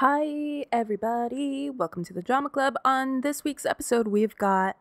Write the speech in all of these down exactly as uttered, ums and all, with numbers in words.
Hi everybody, welcome to the Drama Club. On this week's episode we've got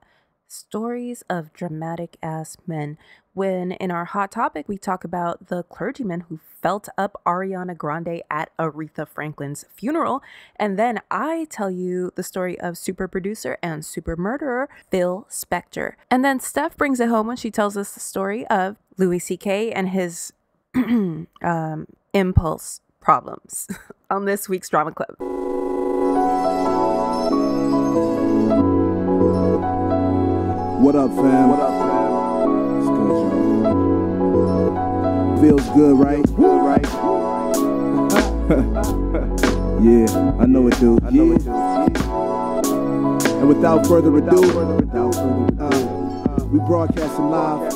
stories of dramatic ass men, when in our hot topic we talk about the clergyman who felt up Ariana Grande at Aretha Franklin's funeral, and then I tell you the story of super producer and super murderer Phil Spector, and then Steph brings it home when she tells us the story of Louis C K and his um, impulse problems on this week's Drama Club. What up, fam? What up, fam? It's good, y'all. Feels good, right? Good, right? Yeah, I know it, dude. I know yeah. it, dude. And without further ado, uh, we broadcasting live.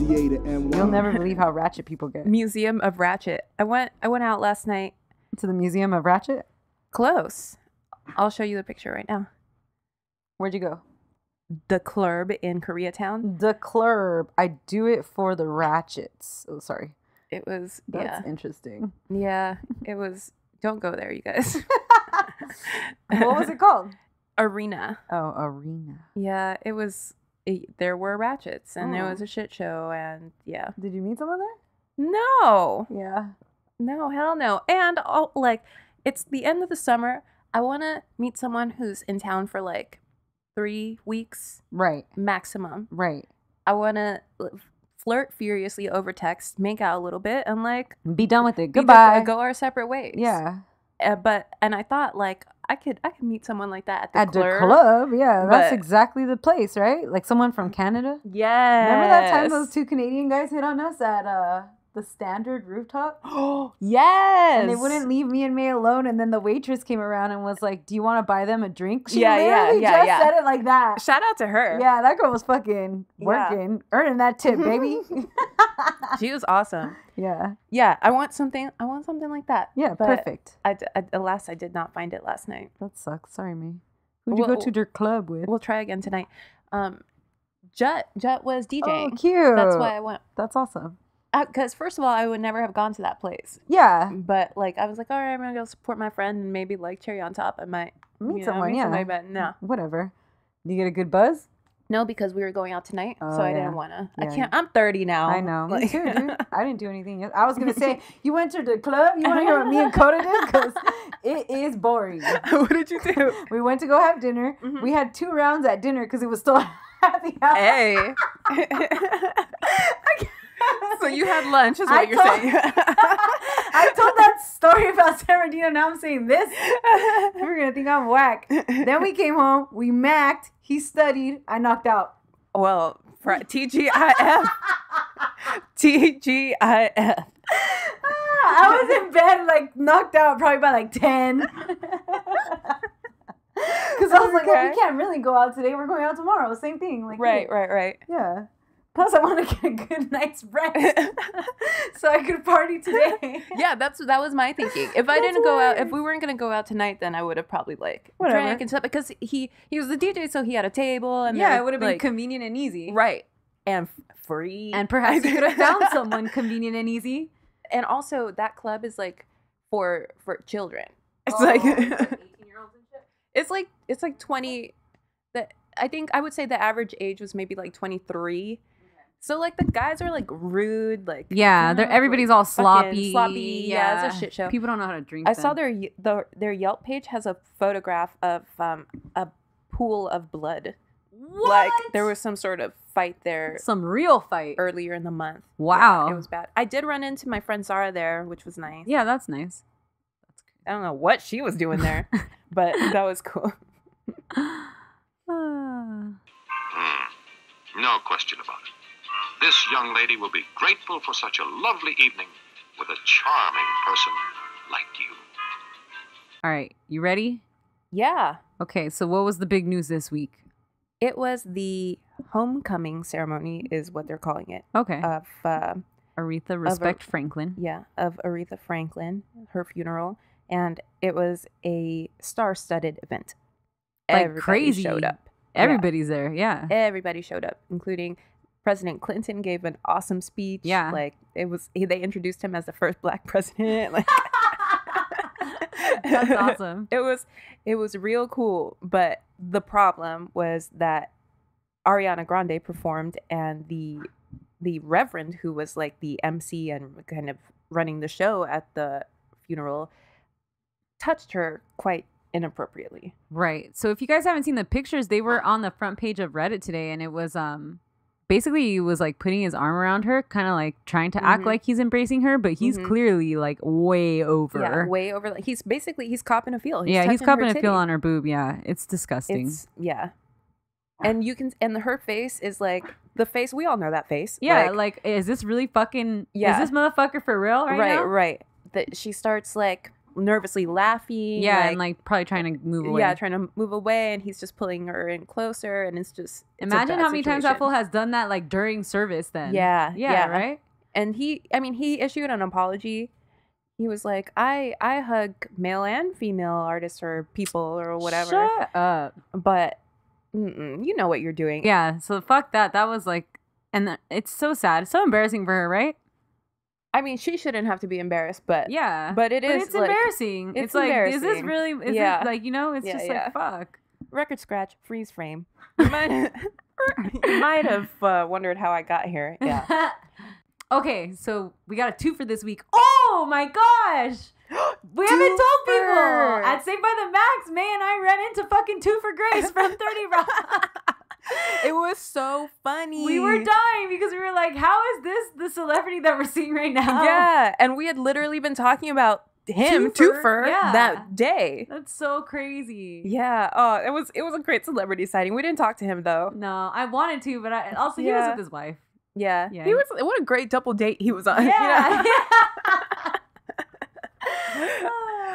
You'll never believe how ratchet people get. Museum of Ratchet. I went I went out last night. To the Museum of Ratchet? Close. I'll show you the picture right now. Where'd you go? The Club in Koreatown. The Club. I do it for the ratchets. Oh, sorry. It was, That's yeah. interesting. Yeah, it was, don't go there, you guys. What was it called? Arena. Oh, Arena. Yeah, it was... It, there were ratchets and oh. there was a shit show, and yeah. Did you meet someone there? No. Yeah. No, hell no. And oh, like, it's the end of the summer. I want to meet someone who's in town for like three weeks. Right. Maximum. Right. I want to flirt furiously over text, make out a little bit, and like be done with it. Goodbye. Go our separate ways. Yeah. Uh, but and I thought like. I could I could meet someone like that at the at club. At the club, yeah. That's exactly the place, right? Like someone from Canada. Yeah. Remember that time those two Canadian guys hit on us at uh, the Standard rooftop? Oh, yes. And they wouldn't leave me and May alone. And then the waitress came around and was like, do you want to buy them a drink? She yeah, literally yeah, yeah, just yeah. said it like that. Shout out to her. Yeah, that girl was fucking working, yeah. earning that tip, baby. She was awesome. Yeah. Yeah. I want something. I want something like that. Yeah. But perfect. I, I, alas, I did not find it last night. That sucks. Sorry, me. Who'd you we'll, go to your club with? We'll try again tonight. Um, Jut. Jut was DJing. Oh, cute. That's why I went. That's awesome. Because first of all, I would never have gone to that place. Yeah. But like, I was like, all right, I'm going to go support my friend and maybe like cherry on top. I might meet you someone. Know, meet yeah. Somebody, but no. Whatever. You get a good buzz? No, because we were going out tonight, oh, so I yeah. didn't want to. Yeah. I can't. I'm thirty now. I know. Like, too, dude. I didn't do anything yet. I was going to say, you went to the club? You want to hear what me and Coda did? Because it is boring. What did you do? We went to go have dinner. Mm-hmm. We had two rounds at dinner because it was still half the hour. Hey. So you had lunch is what I you're told, saying. I told that story about Serendino. Now I'm saying this. We're going to think I'm whack. Then we came home. We macked. He studied. I knocked out. Well, T G I F. T G I F. I was in bed, like, knocked out probably by, like, ten. Because I was okay. like, well, we can't really go out today. We're going out tomorrow. Same thing. Like, right, hey. right, right. Yeah. Plus, I want to get a good night's rest so I could party today. Yeah, that's that was my thinking. If I that's didn't go weird. out, if we weren't going to go out tonight, then I would have probably, like, Whatever. drank and stuff. Because he, he was the D J, so he had a table. And yeah, it would have been like, convenient and easy. Right. And free. And perhaps you could have found someone convenient and easy. And also, that club is, like, for for children. It's oh, like... eighteen-year-olds and shit? It's like, it's like twenty... The, I think I would say the average age was maybe, like, twenty-three. So, like, the guys are, like, rude, like... Yeah, you know, they're, everybody's like, all sloppy. Sloppy, yeah. yeah, it's a shit show. People don't know how to drink I them. saw their the, their Yelp page has a photograph of um, a pool of blood. What? Like, there was some sort of fight there. Some real fight. Earlier in the month. Wow. Yeah, it was bad. I did run into my friend Zara there, which was nice. Yeah, that's nice. That's I don't know what she was doing there, but that was cool. uh. No question about it. This young lady will be grateful for such a lovely evening with a charming person like you. All right. You ready? Yeah. Okay. So what was the big news this week? It was the homecoming ceremony is what they're calling it. Okay. Of uh, Aretha Respect of, Franklin. Yeah. Of Aretha Franklin, her funeral. And it was a star-studded event. Like Everybody crazy. showed up. Everybody's yeah. there. Yeah. Everybody showed up, including... President Clinton gave an awesome speech. Yeah. Like, it was, he, they introduced him as the first black president. Like, That's awesome. It was, it was real cool. But the problem was that Ariana Grande performed, and the the Reverend, who was like the M C and kind of running the show at the funeral, touched her quite inappropriately. Right. So if you guys haven't seen the pictures, they were on the front page of Reddit today, and it was um basically he was like putting his arm around her, kind of like trying to mm-hmm. act like he's embracing her, but he's mm-hmm. clearly like way over. Yeah, way over. Like, he's basically he's copping a feel. He's yeah, he's copping a feel on her boob. Yeah, it's disgusting. It's, yeah. And you can, and her face is like the face. We all know that face. Yeah. Like, like is this really fucking, yeah. is this motherfucker for real right, right now? Right, right. That she starts like nervously laughing. Yeah. Like, and like probably trying to move away. Yeah. Trying to move away. And he's just pulling her in closer. And it's just, it's imagine how many situation. times that fool has done that like during service then. Yeah, yeah. Yeah. Right. And he, I mean, he issued an apology. He was like, I, I hug male and female artists or people or whatever. Shut up. But. Mm-mm, you know what you're doing. Yeah, so fuck that. That was like, and the, it's so sad. It's so embarrassing for her, right? I mean, she shouldn't have to be embarrassed, but yeah, but it but is. It's like, embarrassing. It's, it's embarrassing. Like, is this really? Is yeah, this, like you know, it's yeah, just yeah. like fuck. Record scratch, freeze frame. You might, you might have uh, wondered how I got here. Yeah. Okay, so we got a twofer this week. Oh my gosh. We haven't told people. At Saved by the Max, May and I ran into fucking Tuford Grace from thirty rock. It was so funny. We were dying because we were like, how is this the celebrity that we're seeing right now? Yeah, and we had literally been talking about him, Tuford, Tuford yeah. that day. That's so crazy. Yeah. Oh, it was it was a great celebrity sighting. We didn't talk to him, though. No, I wanted to, but I, also he yeah. was with his wife. Yeah. yeah. He was. What a great double date he was on. Yeah. You know? yeah.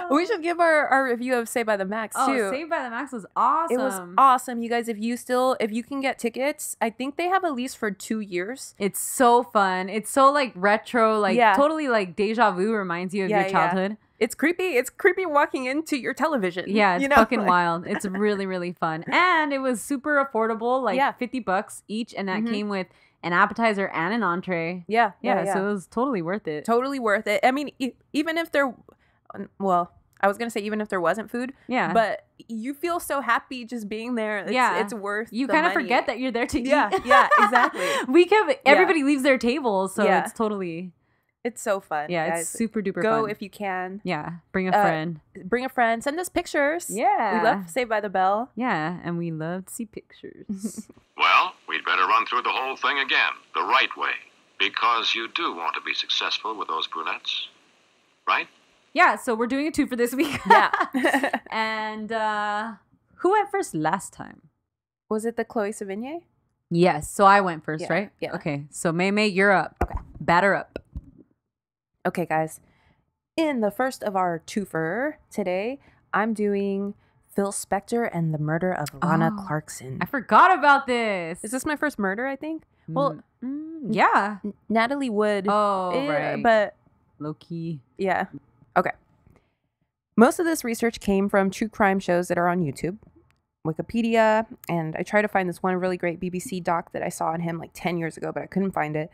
We should give our, our review of Saved by the Max too. Oh, Saved by the Max was awesome. It was awesome. You guys, if you still, if you can get tickets, I think they have a lease for two years. It's so fun. It's so like retro, like yeah. totally like deja vu, reminds you of yeah, your childhood. Yeah. It's creepy. It's creepy walking into your television. Yeah, it's you know? fucking wild. It's really, really fun. And it was super affordable, like yeah. fifty bucks each. And that mm-hmm. came with an appetizer and an entree. Yeah, yeah. Yeah, yeah. So it was totally worth it. Totally worth it. I mean, e- even if there... Well, I was going to say even if there wasn't food. Yeah. But you feel so happy just being there. It's, yeah. It's worth You kind of forget that you're there to eat. Yeah, yeah, exactly. we kept, Everybody yeah. leaves their tables, so yeah. it's totally... It's so fun. Yeah, guys. It's super duper Go fun. Go if you can. Yeah. Bring a uh, friend. Bring a friend. Send us pictures. Yeah. We love Saved by the Bell. Yeah, and we love to see pictures. Well, we'd better run through the whole thing again, the right way, because you do want to be successful with those brunettes, right? Yeah, so we're doing a two for this week. Yeah. And uh, who went first last time? Was it the Chloe Sevigny? Yes, so I went first, yeah. right? Yeah. Okay, so May May, you're up. Okay. Batter up. Okay, guys, in the first of our twofer today, I'm doing Phil Spector and the murder of Lana oh, Clarkson. I forgot about this. Is this my first murder, I think? Mm. Well, mm, yeah. N- Natalie Wood. Oh, eh, right. But low-key. Yeah. Okay. Most of this research came from true crime shows that are on YouTube, Wikipedia, and I tried to find this one really great B B C doc that I saw on him like ten years ago, but I couldn't find it.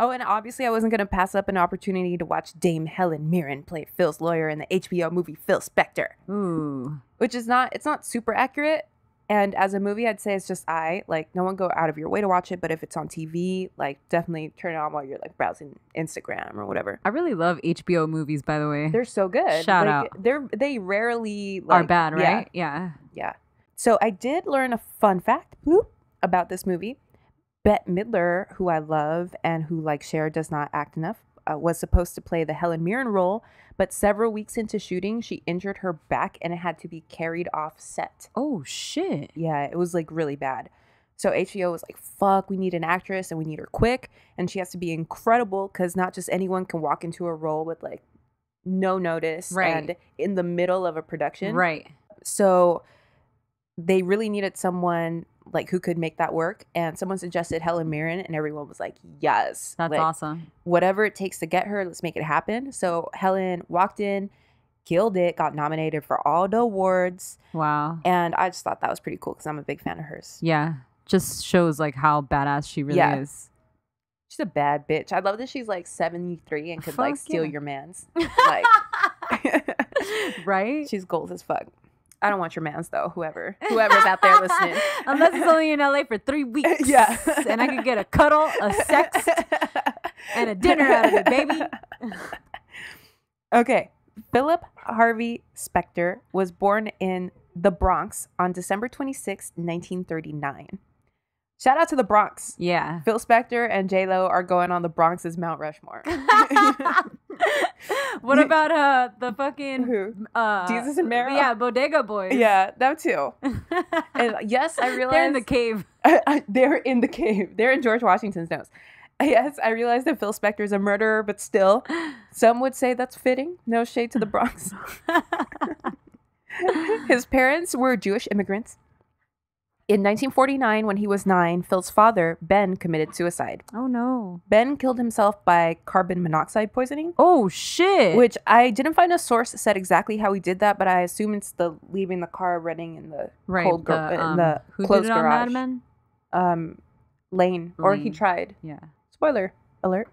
Oh, and obviously I wasn't going to pass up an opportunity to watch Dame Helen Mirren play Phil's lawyer in the H B O movie Phil Spector. Ooh. Which is not, it's not super accurate. And as a movie, I'd say it's just I, like, no one go out of your way to watch it. But if it's on T V, like, definitely turn it on while you're, like, browsing Instagram or whatever. I really love H B O movies, by the way. They're so good. Shout like, out. They're, they rarely, like. Are bad, right? Yeah. yeah. Yeah. So I did learn a fun fact whoop, about this movie. Bette Midler, who I love and who, like Cher, does not act enough, uh, was supposed to play the Helen Mirren role, but several weeks into shooting, she injured her back and it had to be carried off set. Oh, shit. Yeah, it was, like, really bad. So H B O was like, fuck, we need an actress and we need her quick, and she has to be incredible because not just anyone can walk into a role with, like, no notice right. and in the middle of a production. Right. So they really needed someone... like who could make that work, and someone suggested Helen Mirren and everyone was like, yes, that's like, awesome, whatever it takes to get her, let's make it happen. So Helen walked in, killed it, got nominated for all the awards. Wow. And I just thought that was pretty cool because I'm a big fan of hers. Yeah, just shows like how badass she really yeah. is. She's a bad bitch. I love that she's like seventy-three and could Fuck like steal yeah. your man's like Right? She's gold as fuck. I don't want your mans, though, whoever. Whoever's out there listening. Unless it's only in L A for three weeks. Yeah. And I could get a cuddle, a sex, and a dinner out of it, baby. Okay. Philip Harvey Spector was born in the Bronx on December twenty-sixth, nineteen thirty-nine. Shout out to the Bronx. Yeah. Phil Spector and J-Lo are going on the Bronx's Mount Rushmore. What about uh the fucking... Who? Uh, Jesus and Mary? Yeah, Bodega Boys. Yeah, that too. And yes, I realized... They're in the cave. I, I, they're in the cave. They're in George Washington's nose. Yes, I realized that Phil Spector is a murderer, but still, some would say that's fitting. No shade to the Bronx. His parents were Jewish immigrants. In nineteen forty-nine, when he was nine, Phil's father, Ben, committed suicide. Oh, no. Ben killed himself by carbon monoxide poisoning. Oh, shit. Which I didn't find a source that said exactly how he did that, but I assume it's the leaving the car running in the right, cold the, gar- um, in the who closed did it on garage. Mad Men? Um, Lane. Lane. Or he tried. Yeah. Spoiler alert.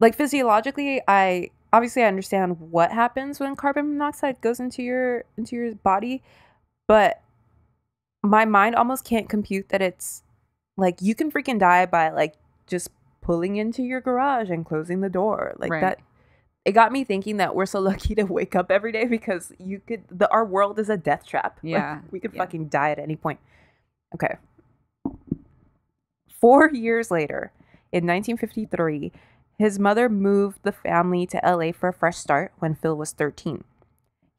Like, physiologically, I obviously I understand what happens when carbon monoxide goes into your into your body, but... my mind almost can't compute that it's like you can freaking die by like just pulling into your garage and closing the door like right. that. It got me thinking that we're so lucky to wake up every day because you could the, our world is a death trap. Yeah, like, we could yeah. fucking die at any point. Okay. Four years later, in nineteen fifty-three, his mother moved the family to L A for a fresh start when Phil was thirteen.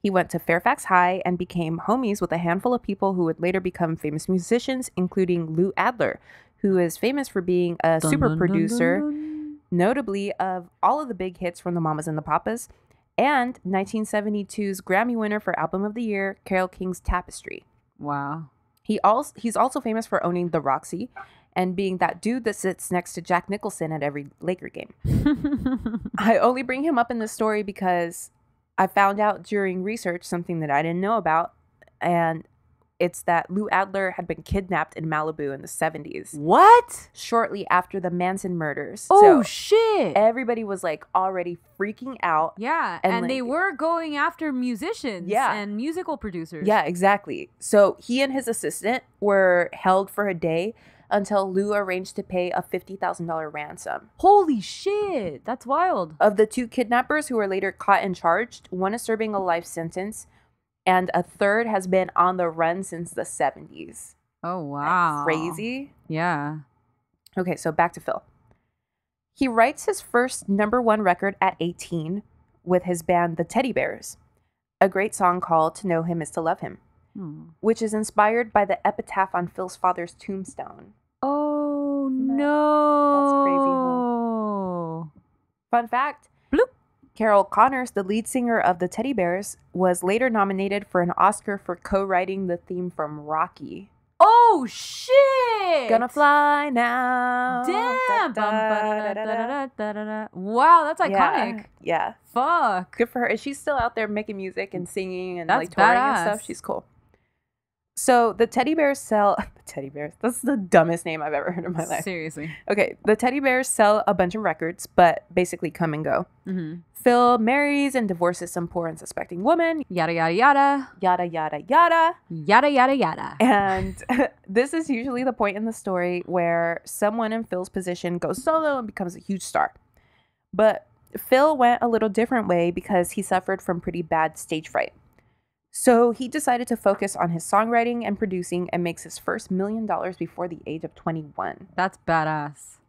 He went to Fairfax High and became homies with a handful of people who would later become famous musicians, including Lou Adler, who is famous for being a dun, super dun, producer, dun, dun. notably of all of the big hits from the Mamas and the Papas, and nineteen seventy-two's Grammy winner for Album of the Year, Carole King's Tapestry. Wow. He also He's also famous for owning The Roxy and being that dude that sits next to Jack Nicholson at every Laker game. I only bring him up in this story because... I found out during research something that I didn't know about, and it's that Lou Adler had been kidnapped in Malibu in the seventies. What? Shortly after the Manson murders. Oh, so shit. Everybody was, like, already freaking out. Yeah, and, and like, they were going after musicians yeah. and musical producers. Yeah, exactly. So he and his assistant were held for a day until Lou arranged to pay a fifty thousand dollars ransom. Holy shit. That's wild. Of the two kidnappers who were later caught and charged, one is serving a life sentence, and a third has been on the run since the seventies. Oh, wow. That's crazy. Yeah. Okay, so back to Phil. He writes his first number one record at eighteen with his band, The Teddy Bears. A great song called To Know Him Is To Love Him, hmm. which is inspired by the epitaph on Phil's father's tombstone. Oh, no. That's crazy, huh? Fun fact. Bloop. Carol Connors, the lead singer of the Teddy Bears, was later nominated for an Oscar for co-writing the theme from Rocky. Oh, shit. Gonna fly now. Damn. Wow, that's iconic. Yeah. yeah. Fuck. Good for her. And she's still out there making music and singing and that's like touring badass. and stuff. She's cool. So the Teddy Bears sell... The Teddy Bears. That's the dumbest name I've ever heard in my life. Seriously. Okay. The Teddy Bears sell a bunch of records, but basically come and go. Mm-hmm. Phil marries and divorces some poor and suspecting woman. Yada, yada, yada. Yada, yada, yada. Yada, yada, yada. And this is usually the point in the story where someone in Phil's position goes solo and becomes a huge star. But Phil went a little different way because he suffered from pretty bad stage fright. So he decided to focus on his songwriting and producing and makes his first million dollars before the age of twenty-one. That's badass.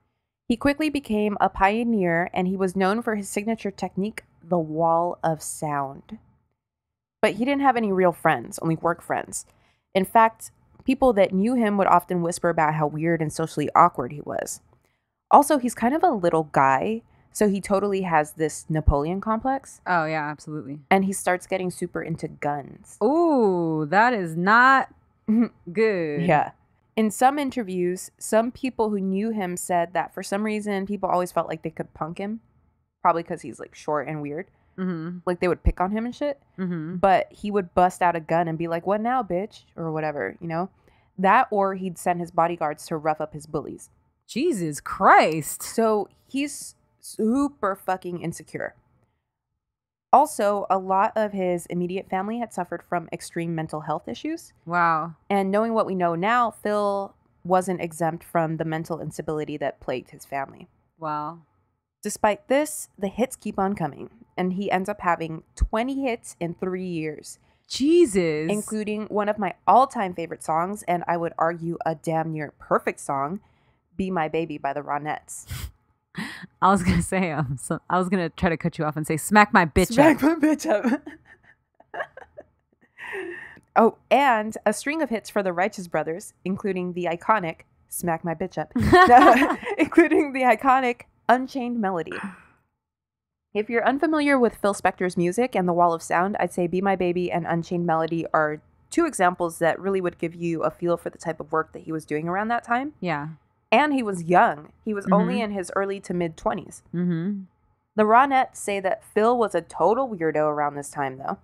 He quickly became a pioneer and he was known for his signature technique, the wall of sound. But he didn't have any real friends, only work friends. In fact, people that knew him would often whisper about how weird and socially awkward he was. Also, he's kind of a little guy. So he totally has this Napoleon complex. Oh, yeah, absolutely. And he starts getting super into guns. Ooh, that is not good. Yeah. In some interviews, some people who knew him said that for some reason, people always felt like they could punk him. Probably because he's, like, short and weird. Mm-hmm. Like, they would pick on him and shit. Mm-hmm. But he would bust out a gun and be like, what now, bitch? Or whatever, you know? That or he'd send his bodyguards to rough up his bullies. Jesus Christ. So he's... super fucking insecure. Also, a lot of his immediate family had suffered from extreme mental health issues. Wow. And knowing what we know now, Phil wasn't exempt from the mental instability that plagued his family. Wow. Despite this, the hits keep on coming, and he ends up having twenty hits in three years. Jesus. Including one of my all-time favorite songs, and I would argue a damn near perfect song, Be My Baby by the Ronettes. I was gonna say, um, so I was gonna try to cut you off and say, "Smack my bitch Smack up." Smack my bitch up. Oh, and a string of hits for the Righteous Brothers, including the iconic "Smack My Bitch Up," no, including the iconic "Unchained Melody." If you're unfamiliar with Phil Spector's music and the Wall of Sound, I'd say "Be My Baby" and "Unchained Melody" are two examples that really would give you a feel for the type of work that he was doing around that time. Yeah. And he was young. He was mm-hmm. only in his early to mid-twenties. Mm-hmm. The Ronettes say that Phil was a total weirdo around this time, though.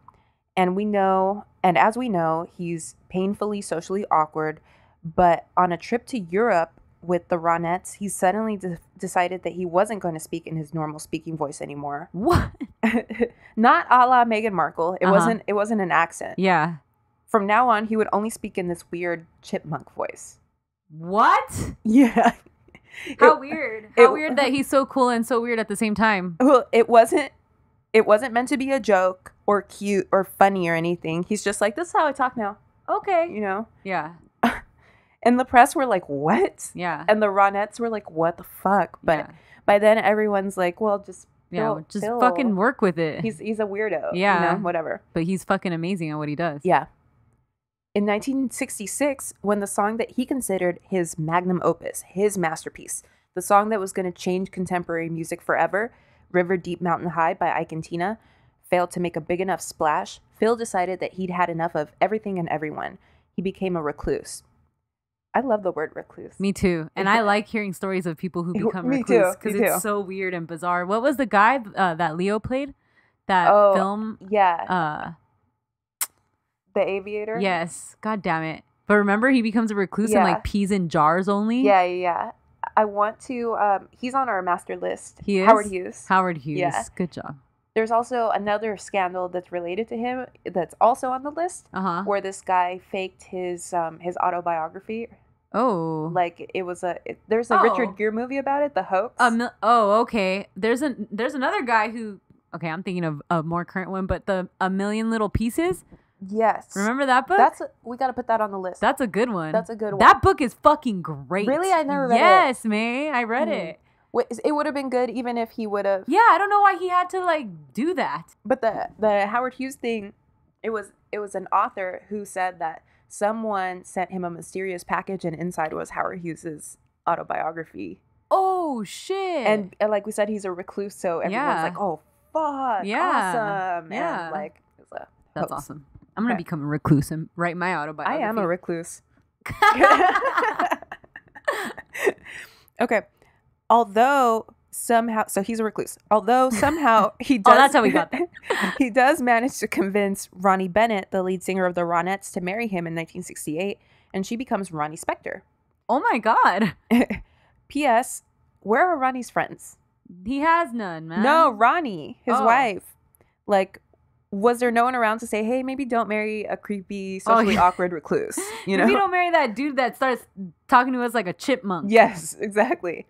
And we know, and as we know, he's painfully socially awkward. But on a trip to Europe with the Ronettes, he suddenly de- decided that he wasn't going to speak in his normal speaking voice anymore. What? Not a la Meghan Markle. It uh-huh. wasn't. It wasn't an accent. Yeah. From now on, he would only speak in this weird chipmunk voice. What? Yeah. How it, weird. How it, weird that he's so cool and so weird at the same time. Well, it wasn't it wasn't meant to be a joke or cute or funny or anything. He's just like, this is how I talk now. Okay. You know? Yeah. And the press were like, what? Yeah. And the Ronettes were like, what the fuck? But yeah. by then everyone's like, well, just Yeah, Phil, just Phil. fucking work with it. He's he's a weirdo. Yeah. You know, whatever. But he's fucking amazing at what he does. Yeah. In nineteen sixty-six, when the song that he considered his magnum opus, his masterpiece, the song that was going to change contemporary music forever, River Deep Mountain High by Ike and Tina, failed to make a big enough splash, Phil decided that he'd had enough of everything and everyone. He became a recluse. I love the word recluse. Me too. And I like hearing stories of people who become Me recluse because it's too. so weird and bizarre. What was the guy uh, that Leo played? That oh, film? Yeah. Uh, The Aviator? Yes. God damn it. But remember, he becomes a recluse yeah. and like peas in jars only? Yeah, yeah, yeah. I want to... Um, he's on our master list. He is? Howard Hughes. Howard Hughes. Yeah. Good job. There's also another scandal that's related to him that's also on the list uh-huh. where this guy faked his um, his autobiography. Oh. Like, it was a... It, there's a oh. Richard Gere movie about it, The Hoax. Um, oh, okay. There's a, There's another guy who... Okay, I'm thinking of a more current one, but the A Million Little Pieces... Yes. Remember that book? That's a, we got to put that on the list. That's a good one. That's a good one. That book is fucking great. Really? I never read yes, it. Yes, man. I read mm. it. It would have been good even if he would have. Yeah, I don't know why he had to like do that. But the the Howard Hughes thing, it was it was an author who said that someone sent him a mysterious package and inside was Howard Hughes's autobiography. Oh shit. And, and like we said, he's a recluse, so everyone's yeah. like, "Oh, fuck. Yeah. Awesome." Yeah. And like it's a That's hoax. awesome. I'm going to okay. become a recluse and write my autobiography. I am a recluse. Okay. Although somehow, so he's a recluse. Although somehow he does. Oh, that's how we got that. He does manage to convince Ronnie Bennett, the lead singer of the Ronettes, to marry him in nineteen sixty-eight, and she becomes Ronnie Spector. Oh, my God. P S. Where are Ronnie's friends? He has none, man. No, Ronnie, his oh. wife. Like, was there no one around to say, hey, maybe don't marry a creepy, socially oh, yeah. awkward recluse? You know, maybe don't marry that dude that starts talking to us like a chipmunk. Yes, exactly.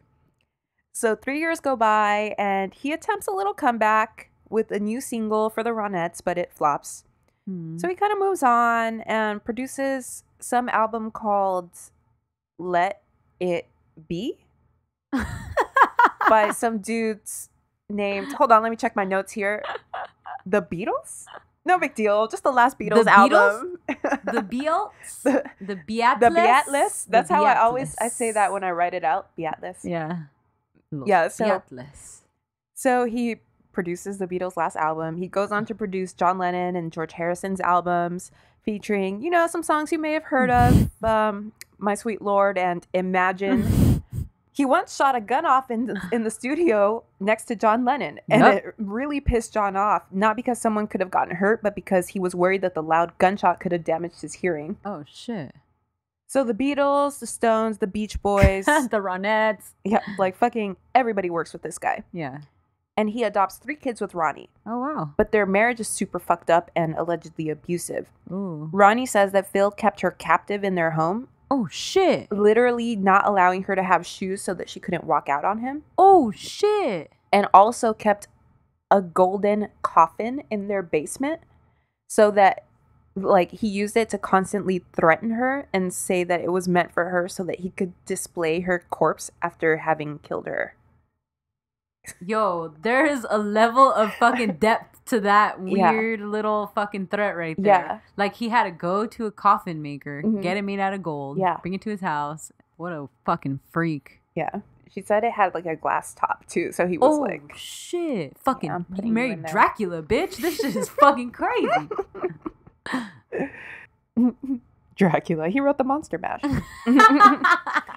So three years go by, and he attempts a little comeback with a new single for the Ronettes, but it flops. Hmm. So he kind of moves on and produces some album called Let It Be by some dudes named, hold on, let me check my notes here. The Beatles? No big deal. Just the last Beatles, the Beatles album. The Beatles? The, the Beatles? The Beatles. That's the how Beatles. I always I say that when I write it out. Beatles. Yeah. Yeah. So, Beatles. So he produces the Beatles' last album. He goes on to produce John Lennon and George Harrison's albums featuring, you know, some songs you may have heard of. um, My Sweet Lord and Imagine. He once shot a gun off in the, in the studio next to John Lennon, and yep. it really pissed John off, not because someone could have gotten hurt, but because he was worried that the loud gunshot could have damaged his hearing. Oh, shit. So the Beatles, the Stones, the Beach Boys. The Ronettes. Yeah, like fucking everybody works with this guy. Yeah. and he adopts three kids with Ronnie. Oh, wow. But their marriage is super fucked up and allegedly abusive. Ooh. Ronnie says that Phil kept her captive in their home. Oh, shit. Literally not allowing her to have shoes so that she couldn't walk out on him. Oh, shit. And also kept a golden coffin in their basement so that, like, he used it to constantly threaten her and say that it was meant for her so that he could display her corpse after having killed her. Yo, there is a level of fucking depth to that weird yeah. little fucking threat right there. Yeah. Like, he had to go to a coffin maker, mm-hmm. get it made out of gold, yeah. bring it to his house. What a fucking freak. Yeah. She said it had, like, a glass top, too, so he was oh, like... Oh, shit. Fucking yeah, married Dracula, bitch. This shit is fucking crazy. Dracula. He wrote the Monster Mash.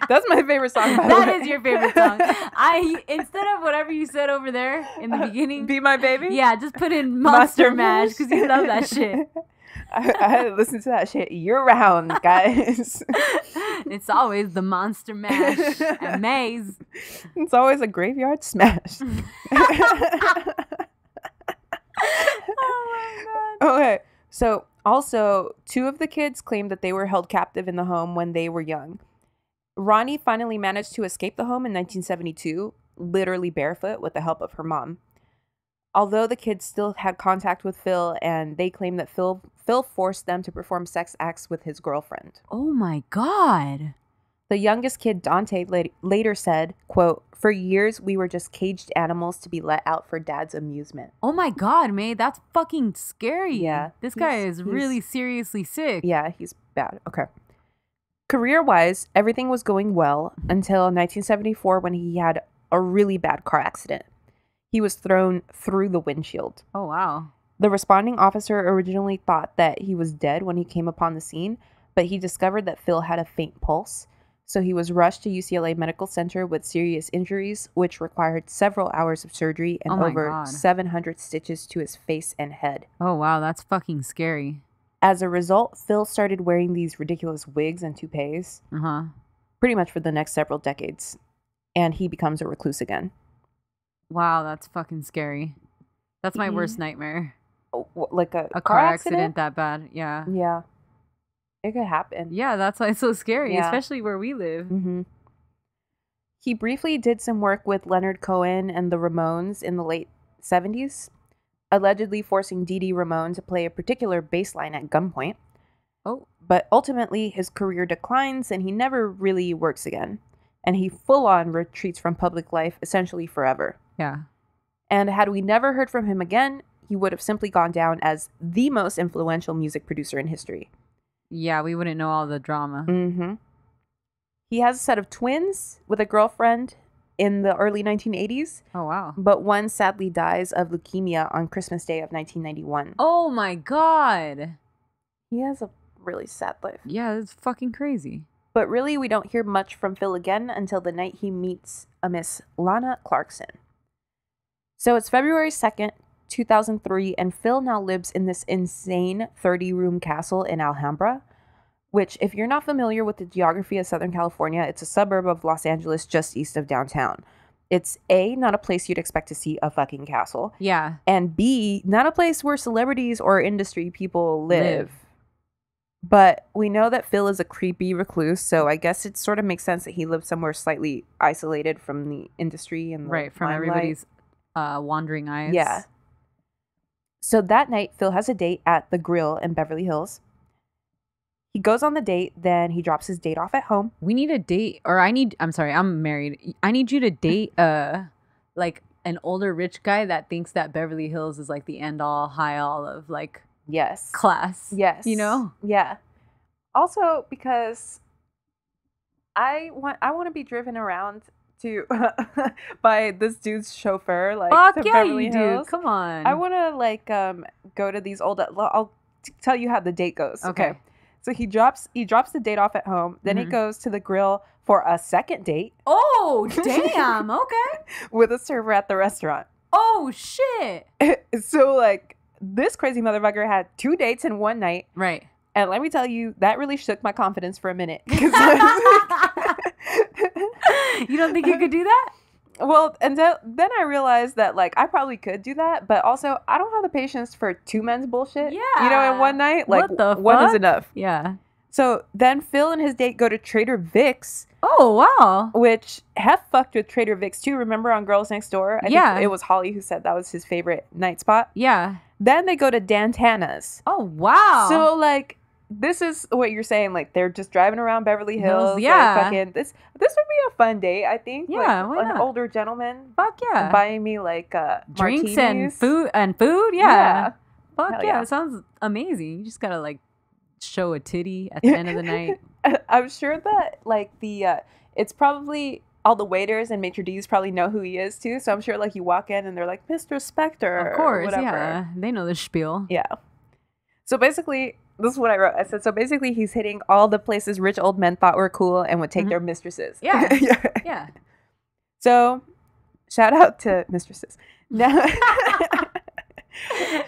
That's my favorite song, by That the way. Is your favorite song. I Instead of whatever you said over there in the uh, beginning... Be My Baby? Yeah, just put in Monster, Monster Mash, because you love that shit. I, I listen to that shit year-round, guys. It's always the Monster Mash and Maze. It's always a graveyard smash. Oh, my God. Okay, so... Also, two of the kids claimed that they were held captive in the home when they were young. Ronnie finally managed to escape the home in nineteen seventy-two, literally barefoot, with the help of her mom. Although the kids still had contact with Phil, and they claimed that Phil Phil forced them to perform sex acts with his girlfriend. Oh my God. The youngest kid, Dante, later said, quote, "For years, we were just caged animals to be let out for dad's amusement." Oh, my God, man. That's fucking scary. Yeah. This guy is really seriously sick. Yeah, he's bad. Okay. Career-wise, everything was going well until nineteen seventy-four when he had a really bad car accident. He was thrown through the windshield. Oh, wow. The responding officer originally thought that he was dead when he came upon the scene, but he discovered that Phil had a faint pulse. So he was rushed to U C L A Medical Center with serious injuries, which required several hours of surgery and oh over God. seven hundred stitches to his face and head. Oh, wow. That's fucking scary. As a result, Phil started wearing these ridiculous wigs and toupees uh-huh. pretty much for the next several decades. And he becomes a recluse again. Wow, that's fucking scary. That's my yeah. worst nightmare. Oh, what, like a, a car, car accident? accident that bad. Yeah. Yeah. It could happen. Yeah, that's why it's so scary, yeah. especially where we live. Mm-hmm. He briefly did some work with Leonard Cohen and the Ramones in the late seventies, allegedly forcing Dee Dee Ramone to play a particular bass line at gunpoint. Oh. But ultimately, his career declines, and he never really works again. And he full-on retreats from public life, essentially forever. Yeah. And had we never heard from him again, he would have simply gone down as the most influential music producer in history. Yeah, we wouldn't know all the drama. Mm-hmm. He has a set of twins with a girlfriend in the early nineteen eighties. Oh, wow. But one sadly dies of leukemia on Christmas Day of nineteen ninety-one. Oh, my God. He has a really sad life. Yeah, it's fucking crazy. But really, we don't hear much from Phil again until the night he meets a Miss Lana Clarkson. So it's February second. two thousand three, and Phil now lives in this insane thirty room castle in Alhambra, which, if you're not familiar with the geography of Southern California, it's a suburb of Los Angeles just east of downtown. It's A, not a place you'd expect to see a fucking castle. Yeah. And B, not a place where celebrities or industry people live. live. But we know that Phil is a creepy recluse, so I guess it sort of makes sense that he lives somewhere slightly isolated from the industry and the right, from limelight. Everybody's uh, wandering eyes. Yeah. So that night, Phil has a date at The Grill in Beverly Hills. He goes on the date, then he drops his date off at home. We need a date, or I need, I'm sorry, I'm married. I need you to date, uh, like, an older rich guy that thinks that Beverly Hills is, like, the end-all, high-all of, like, yes, class. Yes. You know? Yeah. Also, because I want, I want to be driven around to uh, by this dude's chauffeur, like, fuck yeah, Beverly you Hills. do. Come on, I want to like um go to these old. I'll t tell you how the date goes. Okay, okay. So he drops he drops the date off at home. Then mm-hmm. he goes to The Grill for a second date. Oh damn! Okay, with a server at the restaurant. Oh shit! So like this crazy motherfucker had two dates in one night. Right. And let me tell you, that really shook my confidence for a minute. You don't think you could do that? Well, and then, then I realized that, like, I probably could do that, but also I don't have the patience for two men's bullshit. Yeah. You know, in one night, like, what the fuck? One is enough. Yeah. So then Phil and his date go to Trader Vic's. Oh, wow. Which have fucked with Trader Vic's, too. Remember on Girls Next Door? I yeah. think it was Holly who said that was his favorite night spot. Yeah. Then they go to Dantana's. Oh, wow. So, like, this is what you're saying. Like, they're just driving around Beverly Hills. Yeah. Like, fucking, this this would be a fun date, I think. Yeah, like, why not? An older gentleman. Fuck, yeah. Buying me, like, uh, drinks martinis. and food. And food, yeah. yeah. Fuck, Hell yeah. yeah. It sounds amazing. You just gotta, like, show a titty at the end of the night. I'm sure that, like, the uh it's probably all the waiters and maitre d's probably know who he is too, so I'm sure, like, you walk in and they're like, Mister Spector, of course, or whatever. Yeah, they know the spiel. Yeah. So basically, this is what I wrote. I said, so basically he's hitting all the places rich old men thought were cool and would take mm-hmm. their mistresses. Yeah. Yeah. Yeah. So shout out to mistresses. Now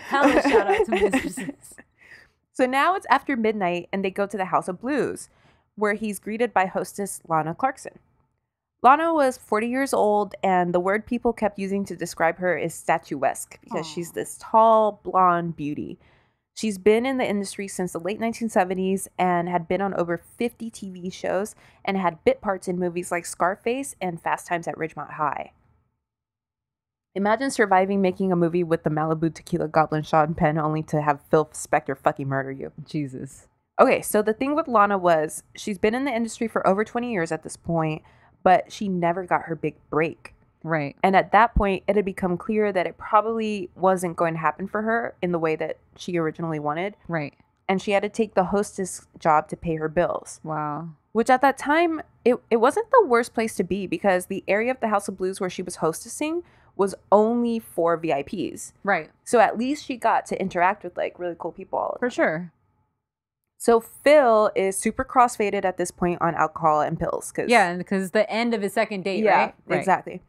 hella shout out to mistresses. So now it's after midnight, and they go to the House of Blues, where he's greeted by hostess Lana Clarkson. Lana was forty years old, and the word people kept using to describe her is statuesque, because Aww. she's this tall, blonde beauty. She's been in the industry since the late nineteen seventies and had been on over fifty T V shows and had bit parts in movies like Scarface and Fast Times at Ridgemont High. Imagine surviving making a movie with the Malibu tequila goblin Sean Penn only to have Phil Spector fucking murder you. Jesus. Okay, so the thing with Lana was she's been in the industry for over twenty years at this point, but she never got her big break. Right. And at that point, it had become clear that it probably wasn't going to happen for her in the way that she originally wanted. Right. And she had to take the hostess job to pay her bills. Wow. Which at that time, it, it wasn't the worst place to be, because the area of the House of Blues where she was hostessing was only for V I Ps. Right. So at least she got to interact with, like, really cool people. For sure. So Phil is super crossfaded at this point on alcohol and pills. Cause, yeah, because the end of his second date, yeah, right? Yeah, exactly. Right.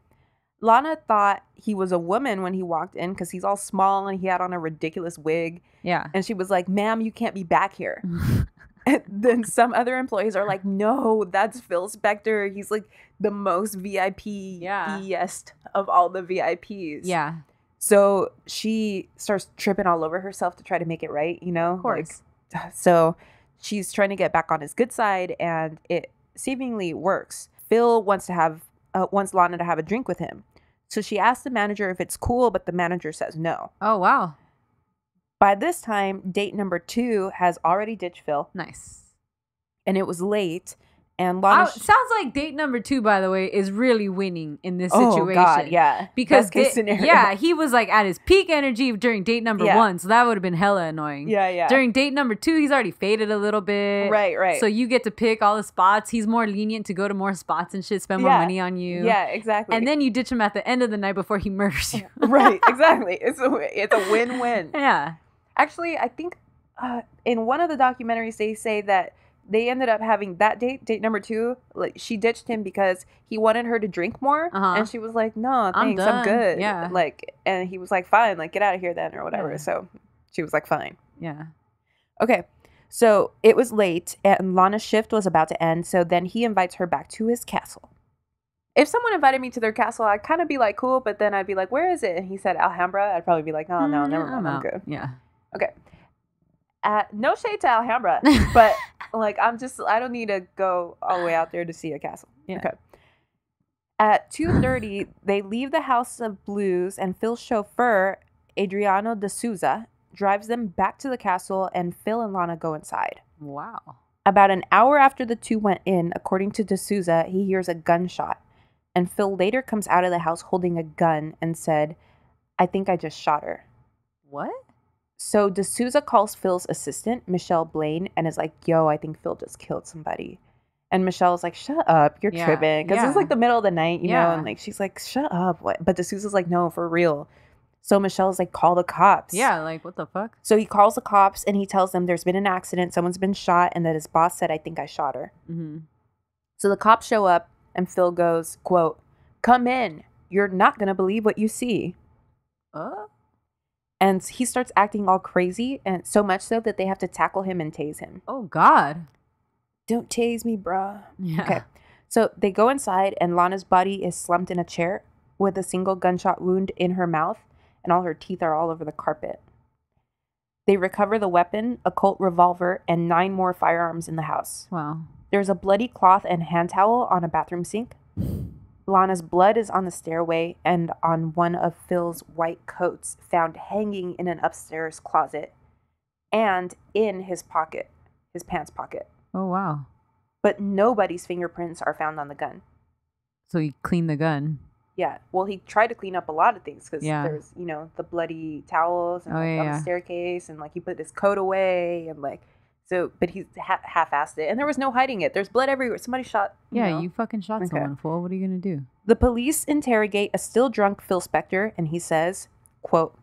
Lana thought he was a woman when he walked in, because he's all small and he had on a ridiculous wig. Yeah. And she was like, ma'am, you can't be back here. And then some other employees are like, no, that's Phil Spector. He's like the most V I P-est of all the V I Ps. Yeah. So she starts tripping all over herself to try to make it right, you know? Of course. Like, so she's trying to get back on his good side, and it seemingly works. Phil wants to have uh, wants Lana to have a drink with him. So she asks the manager if it's cool, but the manager says no. Oh, wow. By this time, date number two has already ditched Phil. Nice. And it was late. And Lana... Oh, sh- sounds like date number two, by the way, is really winning in this oh, situation. Oh, God, yeah. Because, best case scenario. Yeah, he was, like, at his peak energy during date number yeah. one, so that would have been hella annoying. Yeah, yeah. During date number two, he's already faded a little bit. Right, right. So you get to pick all the spots. He's more lenient to go to more spots and shit, spend yeah. more money on you. Yeah, exactly. And then you ditch him at the end of the night before he murders you. Right, exactly. It's a, it's a win-win. Yeah. Actually, I think uh, in one of the documentaries, they say that they ended up having that date, date number two, like, she ditched him because he wanted her to drink more. Uh-huh. And she was like, no, thanks, I'm, I'm good. Yeah. Like, and he was like, fine, like, get out of here then or whatever. Yeah. So she was like, fine. Yeah. Okay. So it was late and Lana's shift was about to end. So then he invites her back to his castle. If someone invited me to their castle, I'd kind of be like, cool. But then I'd be like, where is it? And he said, Alhambra. I'd probably be like, oh, no, mm, never mind. I'm, I'm good. Yeah. Okay. Uh, no shade to Alhambra, but like, I'm just, I don't need to go all the way out there to see a castle. Yeah. Okay. At two thirty, they leave the House of Blues, and Phil's chauffeur, Adriano de Souza, drives them back to the castle, and Phil and Lana go inside. Wow. About an hour after the two went in, according to de Souza, he hears a gunshot, and Phil later comes out of the house holding a gun and said, I think I just shot her. What? So de Souza calls Phil's assistant, Michelle Blaine, and is like, yo, I think Phil just killed somebody. And Michelle's like, shut up. You're yeah, tripping. Because yeah. it's like the middle of the night, you yeah. know? And like, she's like, shut up. What? But de Souza's like, no, for real. So Michelle's like, call the cops. Yeah, like, what the fuck? So he calls the cops and he tells them there's been an accident. Someone's been shot, and that his boss said, I think I shot her. Mm-hmm. So the cops show up and Phil goes, quote, come in. You're not going to believe what you see. Oh. Uh? And he starts acting all crazy, and so much so that they have to tackle him and tase him. Oh, God. Don't tase me, bruh. Yeah. Okay. So they go inside, and Lana's body is slumped in a chair, with a single gunshot wound in her mouth, and all her teeth are all over the carpet. They recover the weapon, a Colt revolver, and nine more firearms in the house. Wow. There's a bloody cloth and hand towel on a bathroom sink. Lana's blood is on the stairway and on one of Phil's white coats found hanging in an upstairs closet and in his pocket, his pants pocket. Oh, wow. But nobody's fingerprints are found on the gun. So he cleaned the gun. Yeah. Well, he tried to clean up a lot of things because yeah. there's, you know, the bloody towels and oh, like, yeah, on the yeah. staircase, and like he put his coat away and like, so, but he ha- half-assed it and there was no hiding it. There's blood everywhere. Somebody shot. You yeah, know. You fucking shot okay. someone, fool. What are you going to do? The police interrogate a still drunk Phil Spector and he says, quote,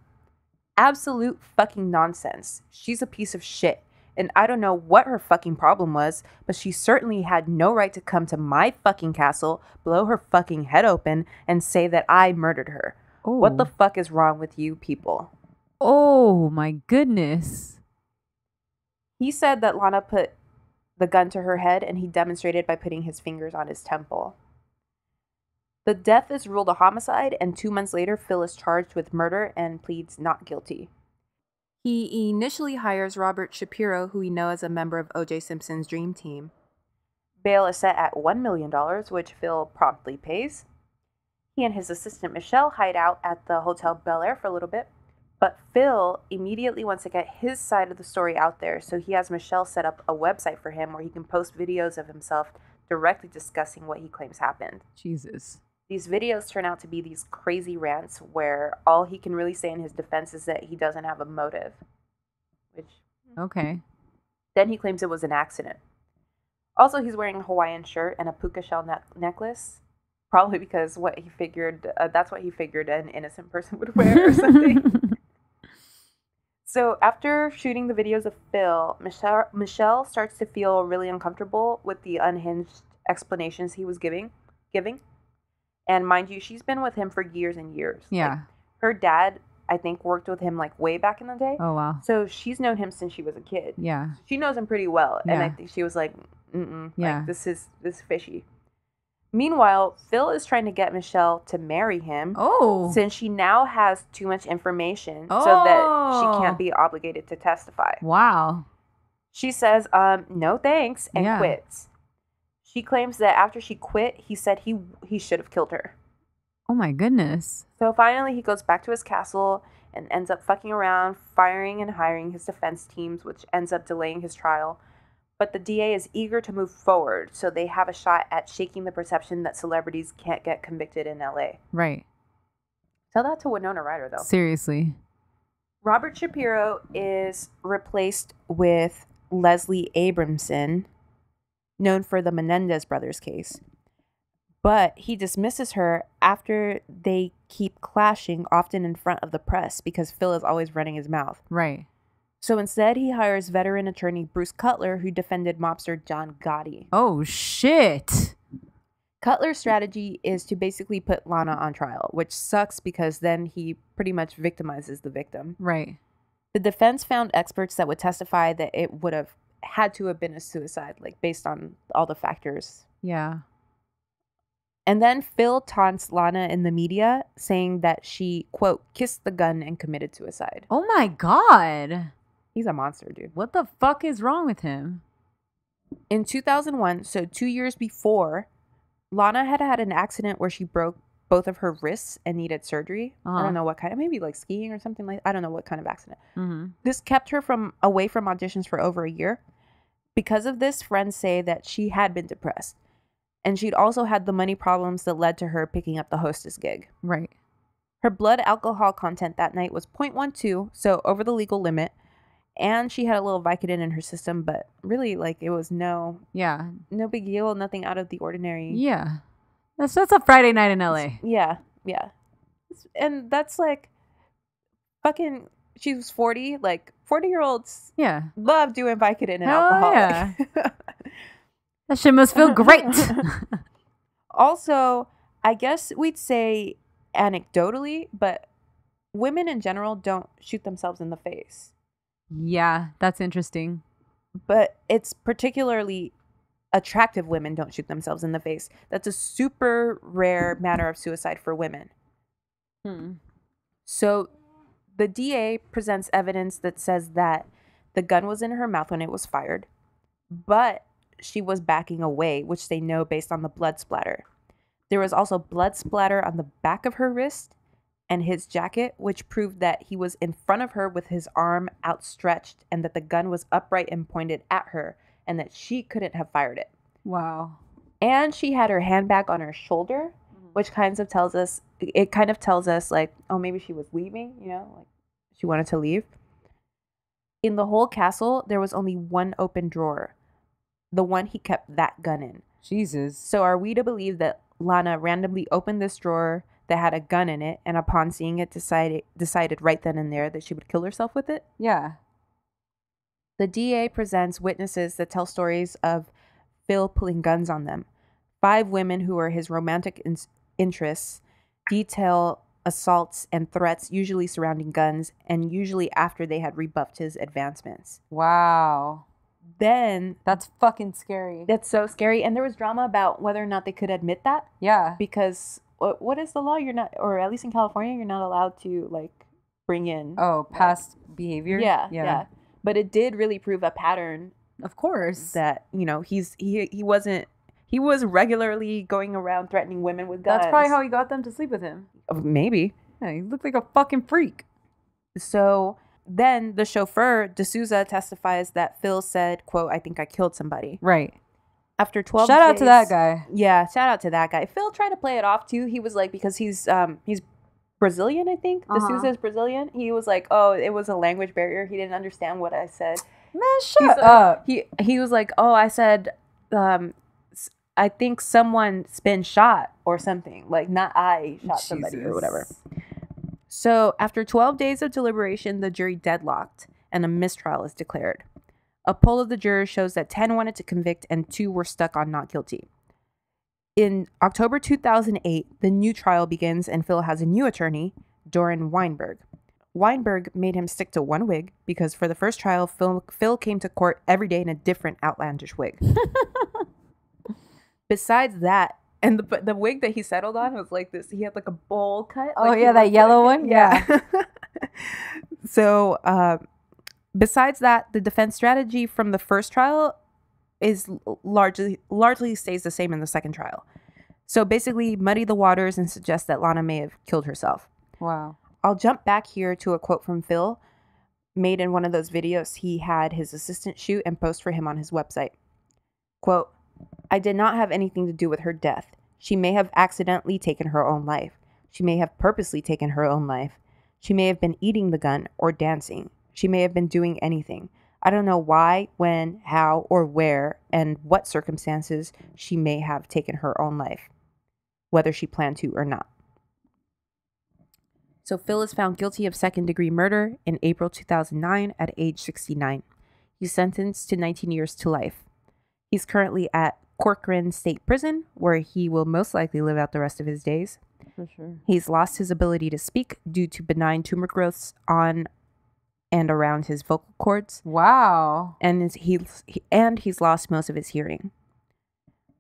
absolute fucking nonsense. She's a piece of shit. And I don't know what her fucking problem was, but she certainly had no right to come to my fucking castle, blow her fucking head open, and say that I murdered her. Ooh. What the fuck is wrong with you people? Oh, my goodness. He said that Lana put the gun to her head, and he demonstrated by putting his fingers on his temple. The death is ruled a homicide, and two months later, Phil is charged with murder and pleads not guilty. He initially hires Robert Shapiro, who we know as a member of O J Simpson's dream team. Bail is set at one million dollars, which Phil promptly pays. He and his assistant Michelle hide out at the Hotel Bel Air for a little bit, but Phil immediately wants to get his side of the story out there, so he has Michelle set up a website for him where he can post videos of himself directly discussing what he claims happened. Jesus. These videos turn out to be these crazy rants where all he can really say in his defense is that he doesn't have a motive. Which, okay. Then he claims it was an accident. Also, he's wearing a Hawaiian shirt and a puka shell ne- necklace, probably because what he figured uh, that's what he figured an innocent person would wear or something. So after shooting the videos of Phil, Michelle, Michelle starts to feel really uncomfortable with the unhinged explanations he was giving. giving. And mind you, she's been with him for years and years. Yeah. Like, her dad, I think, worked with him like way back in the day. Oh, wow. So she's known him since she was a kid. Yeah. She knows him pretty well. Yeah. And I think she was like, mm-mm. Yeah. Like, this is, this is fishy. Meanwhile, Phil is trying to get Michelle to marry him. Oh. Since she now has too much information oh. so that she can't be obligated to testify. Wow. She says, um, no thanks, and yeah. quits. She claims that after she quit, he said he he should have killed her. Oh, my goodness. So finally, he goes back to his castle and ends up fucking around, firing and hiring his defense teams, which ends up delaying his trial. But the D A is eager to move forward, so they have a shot at shaking the perception that celebrities can't get convicted in L A. Right. Tell that to Winona Ryder, though. Seriously. Robert Shapiro is replaced with Leslie Abramson, known for the Menendez brothers case. But he dismisses her after they keep clashing, often in front of the press, because Phil is always running his mouth. Right. So instead, he hires veteran attorney Bruce Cutler, who defended mobster John Gotti. Oh, shit. Cutler's strategy is to basically put Lana on trial, which sucks because then he pretty much victimizes the victim. Right. The defense found experts that would testify that it would have had to have been a suicide, like based on all the factors. Yeah. And then Phil taunts Lana in the media, saying that she, quote, kissed the gun and committed suicide. Oh my God. He's a monster, dude. What the fuck is wrong with him? In two thousand one, so two years before, Lana had had an accident where she broke both of her wrists and needed surgery. Uh-huh. I don't know what kind of, maybe like skiing or something like, I don't know what kind of accident. Mm-hmm. This kept her from away from auditions for over a year. Because of this, friends say that she had been depressed. And she'd also had the money problems that led to her picking up the hostess gig. Right. Her blood alcohol content that night was zero point one two, so over the legal limit. And she had a little Vicodin in her system, but really, like, it was no... Yeah. No big deal, nothing out of the ordinary. Yeah. That's that's a Friday night in L A. Yeah, yeah. And that's like fucking, she was forty, like forty-year-olds yeah. love doing Vicodin and Hell alcohol. Yeah. That shit must feel great. Also, I guess we'd say anecdotally, but women in general don't shoot themselves in the face. Yeah, that's interesting. But it's particularly... attractive women don't shoot themselves in the face. That's a super rare matter of suicide for women. Hmm. So the D A presents evidence that says that the gun was in her mouth when it was fired, but she was backing away, which they know based on the blood splatter. There was also blood splatter on the back of her wrist and his jacket, which proved that he was in front of her with his arm outstretched and that the gun was upright and pointed at her and that she couldn't have fired it. Wow. And she had her handbag on her shoulder, which kind of tells us, it kind of tells us like, oh, maybe she was leaving, you know, like she wanted to leave. In the whole castle, there was only one open drawer, the one he kept that gun in. Jesus. So are we to believe that Lana randomly opened this drawer that had a gun in it and upon seeing it decided decided right then and there that she would kill herself with it? Yeah. The D A presents witnesses that tell stories of Phil pulling guns on them. Five women who were his romantic in- interests detail assaults and threats, usually surrounding guns, and usually after they had rebuffed his advancements. Wow. Then... That's fucking scary. That's so scary. And there was drama about whether or not they could admit that. Yeah. Because what, what is the law? You're not, or at least in California, you're not allowed to, like, bring in... Oh, past like, behavior? Yeah, yeah, yeah. But it did really prove a pattern. Of course. That, you know, he's he he wasn't... He was regularly going around threatening women with guns. That's probably how he got them to sleep with him. Maybe. Yeah, he looked like a fucking freak. So then the chauffeur, de Souza, testifies that Phil said, quote, I think I killed somebody. Right. After twelve Shout days, out to that guy. Yeah, shout out to that guy. Phil tried to play it off, too. He was like, because he's um, he's Brazilian, I think. Uh-huh. De Souza is Brazilian. He was like, oh, it was a language barrier. He didn't understand what I said. Man, shut he's up. Like, he, he was like, oh, I said... um. I think someone's been shot or something. Like, not I shot somebody Jesus. Or whatever. So, after twelve days of deliberation, the jury deadlocked and a mistrial is declared. A poll of the jurors shows that ten wanted to convict and two were stuck on not guilty. In October two thousand eight, the new trial begins and Phil has a new attorney, Doran Weinberg. Weinberg made him stick to one wig because for the first trial, Phil, Phil came to court every day in a different outlandish wig. Besides that, and the the wig that he settled on was like this. He had like a bowl cut. Oh, like yeah, that yellow like, one? Yeah. yeah. So uh, besides that, the defense strategy from the first trial is largely largely stays the same in the second trial. So basically muddy the waters and suggest that Lana may have killed herself. Wow. I'll jump back here to a quote from Phil made in one of those videos he had his assistant shoot and post for him on his website. Quote, I did not have anything to do with her death. She may have accidentally taken her own life. She may have purposely taken her own life. She may have been eating the gun or dancing. She may have been doing anything. I don't know why, when, how, or where, and what circumstances she may have taken her own life, whether she planned to or not. So Phil is found guilty of second-degree murder in April two thousand nine at age sixty-nine. He's sentenced to nineteen years to life. He's currently at Corcoran State Prison, where he will most likely live out the rest of his days. For sure. He's lost his ability to speak due to benign tumor growths on and around his vocal cords. Wow. And he's, he and he's lost most of his hearing.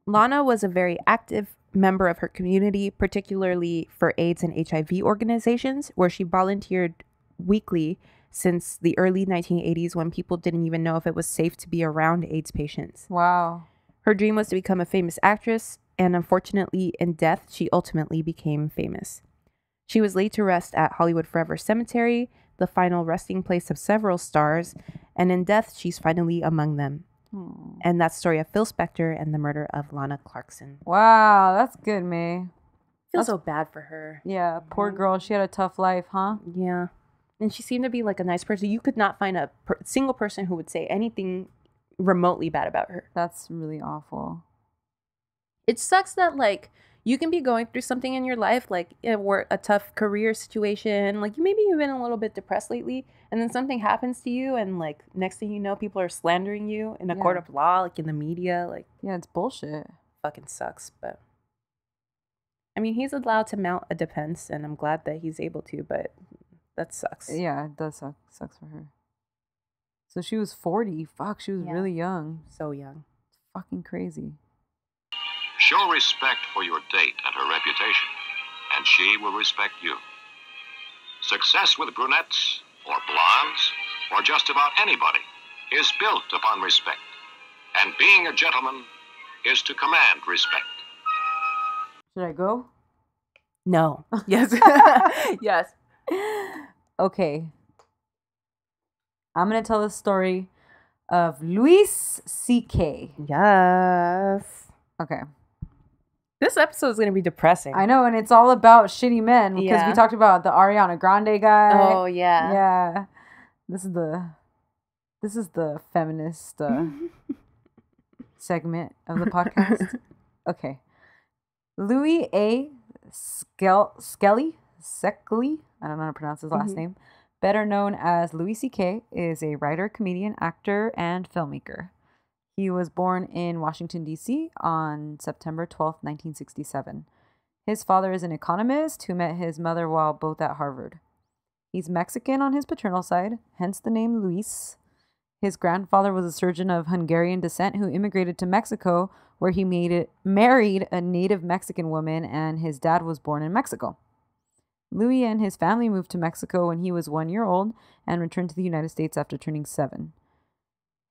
Lana was a very active member of her community, particularly for AIDS and H I V organizations, where she volunteered weekly since the early nineteen eighties when people didn't even know if it was safe to be around AIDS patients. Wow. Her dream was to become a famous actress, and unfortunately, in death, she ultimately became famous. She was laid to rest at Hollywood Forever Cemetery, the final resting place of several stars, and in death, she's finally among them. Aww. And that's the story of Phil Spector and the murder of Lana Clarkson. Wow, that's good, May. Feels so bad for her. Yeah, poor girl. She had a tough life, huh? Yeah. And she seemed to be like a nice person. You could not find a per- single person who would say anything remotely bad about her. That's really awful. It sucks that like you can be going through something in your life, like a, work, a tough career situation. Like maybe you've been a little bit depressed lately, and then something happens to you, and like next thing you know, people are slandering you in a yeah. court of law, like in the media. Like yeah, it's bullshit. Fucking sucks. But I mean, he's allowed to mount a defense, and I'm glad that he's able to. But that sucks. Yeah, it does suck. It sucks for her. So she was forty. Fuck, she was yeah. really young. So young. Fucking crazy. Show respect for your date and her reputation, and she will respect you. Success with brunettes, or blondes, or just about anybody, is built upon respect. And being a gentleman is to command respect. Should I go? No. Yes. Yes. Okay. I'm going to tell the story of Louis C K Yes. Okay. This episode is going to be depressing. I know, and it's all about shitty men because yeah. we talked about the Ariana Grande guy. Oh, yeah. Yeah. This is the this is the feminist uh, segment of the podcast. Okay. Louis A. Skel- Skelly, Seckley, I don't know how to pronounce his last mm-hmm. name, better known as Louis C K, is a writer, comedian, actor, and filmmaker. He was born in Washington, D C on September twelfth, nineteen sixty-seven. His father is an economist who met his mother while both at Harvard. He's Mexican on his paternal side, hence the name Luis. His grandfather was a surgeon of Hungarian descent who immigrated to Mexico, where he made it, married a native Mexican woman, and his dad was born in Mexico. Louis and his family moved to Mexico when he was one year old and returned to the United States after turning seven.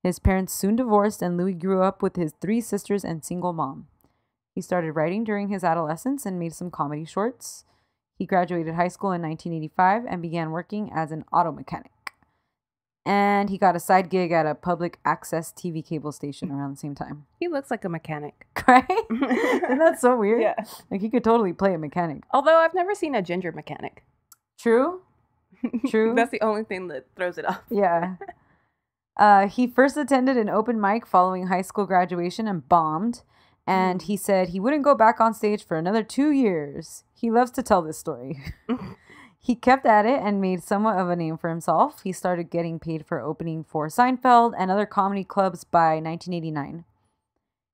His parents soon divorced, and Louis grew up with his three sisters and single mom. He started writing during his adolescence and made some comedy shorts. He graduated high school in nineteen eighty-five and began working as an auto mechanic. And he got a side gig at a public access T V cable station around the same time. He looks like a mechanic. Right? Isn't that so weird? Yeah. Like, he could totally play a mechanic. Although I've never seen a ginger mechanic. True. True. That's the only thing that throws it off. Yeah. Uh, he first attended an open mic following high school graduation and bombed. And he said he wouldn't go back on stage for another two years. He loves to tell this story. He kept at it and made somewhat of a name for himself. He started getting paid for opening for Seinfeld and other comedy clubs by nineteen eighty-nine.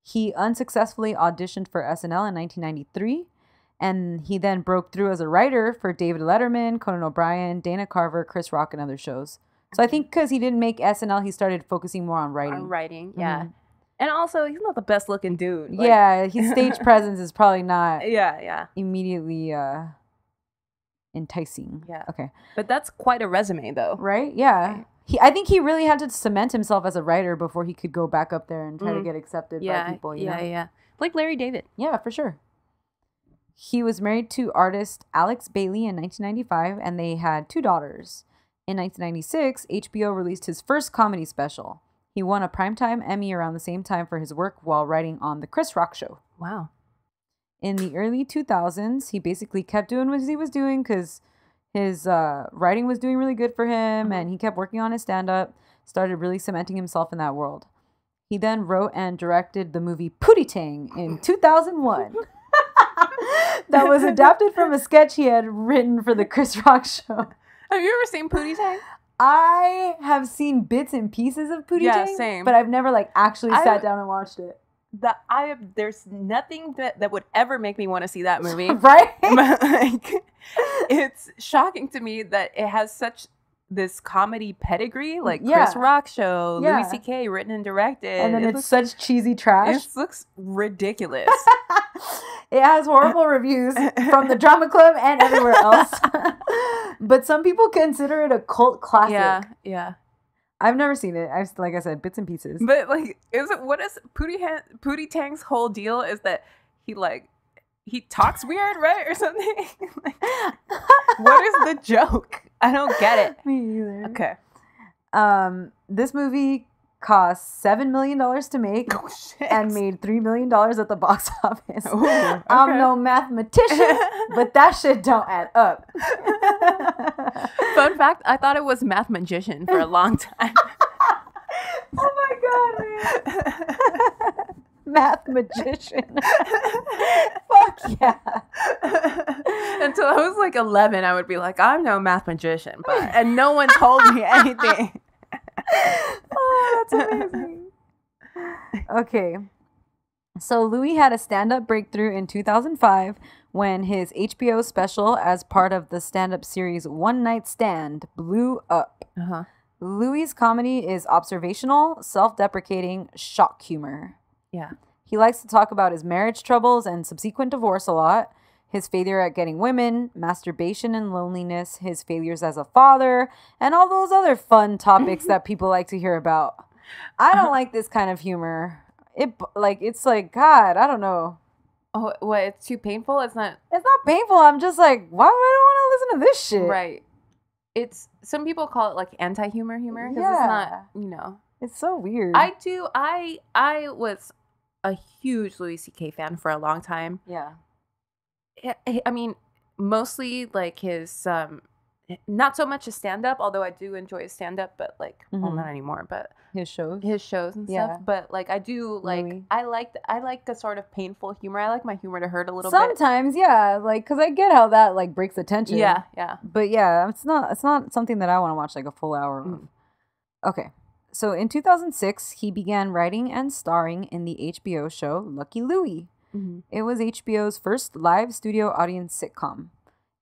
He unsuccessfully auditioned for S N L in nineteen ninety-three. And he then broke through as a writer for David Letterman, Conan O'Brien, Dana Carver, Chris Rock, and other shows. So I think because he didn't make S N L, he started focusing more on writing. On writing, yeah. Mm-hmm. And also, he's not the best looking dude. Like... Yeah, his stage presence is probably not yeah, yeah. immediately uh, enticing. Yeah. Okay. But that's quite a resume, though. Right? Yeah. Right. He, I think he really had to cement himself as a writer before he could go back up there and try mm. to get accepted yeah, by people. You yeah, know? yeah. Like Larry David. Yeah, for sure. He was married to artist Alex Bailey in nineteen ninety-five, and they had two daughters. In nineteen ninety-six, H B O released his first comedy special. He won a Primetime Emmy around the same time for his work while writing on The Chris Rock Show. Wow. In the early two thousands, he basically kept doing what he was doing because his uh, writing was doing really good for him, mm-hmm. and he kept working on his stand-up, started really cementing himself in that world. He then wrote and directed the movie Pootie Tang in two thousand one. That was adapted from a sketch he had written for The Chris Rock Show. Have you ever seen Pootie Tang? I have seen bits and pieces of Pootie yeah, Tang. Yeah, same. But I've never, like, actually I, sat down and watched it. The, I There's nothing that, that would ever make me want to see that movie. Right? Like, it's shocking to me that it has such this comedy pedigree. Like, yeah. Chris Rock Show, yeah. Louis C K, written and directed. And then it it's looks, such cheesy trash. It looks ridiculous. It has horrible reviews from the drama club and everywhere else. But some people consider it a cult classic. Yeah, yeah. I've never seen it. I've, like I said, bits and pieces. But, like, is it, what is Pootie, ha- Pootie Tang's whole deal is that he, like, he talks weird, right? Or something? Like, what is the joke? I don't get it. Me either. Okay. Um, this movie cost seven million dollars to make oh, and made three million dollars at the box office. Ooh, okay. I'm no mathematician, but that shit don't add up. Fun fact, I thought it was Math Magician for a long time. Oh my god, man. Math Magician. Fuck yeah. Until I was like eleven, I would be like, I'm no math magician, but and no one told me anything. Oh, that's amazing. Okay. So Louis had a stand-up breakthrough in two thousand five when his H B O special, as part of the stand-up series One Night Stand, blew up. Uh-huh. Louis' comedy is observational, self-deprecating, shock humor. Yeah. He likes to talk about his marriage troubles and subsequent divorce a lot, his failure at getting women, masturbation and loneliness, his failures as a father, and all those other fun topics that people like to hear about. I don't like this kind of humor. It like it's like, God, I don't know. Oh, what? It's too painful? It's not. It's not painful. I'm just like, why would I want to listen to this shit? Right. It's some people call it like anti-humor humor because yeah. it's not, you know. It's so weird. I do. I I was a huge Louis C K fan for a long time. Yeah. I, I mean, mostly like his, um, not so much his stand-up, although I do enjoy his stand-up, but like, mm-hmm. well, not anymore, but. His shows. His shows and yeah. stuff. But like, I do like, Louis. I like, I like the sort of painful humor. I like my humor to hurt a little Sometimes, bit. Sometimes, yeah. Like, because I get how that like breaks the tension. Yeah, yeah. But yeah, it's not, it's not something that I want to watch like a full hour of. Mm. Okay. So in two thousand six, he began writing and starring in the H B O show Lucky Louie. Mm-hmm. It was H B O's first live studio audience sitcom.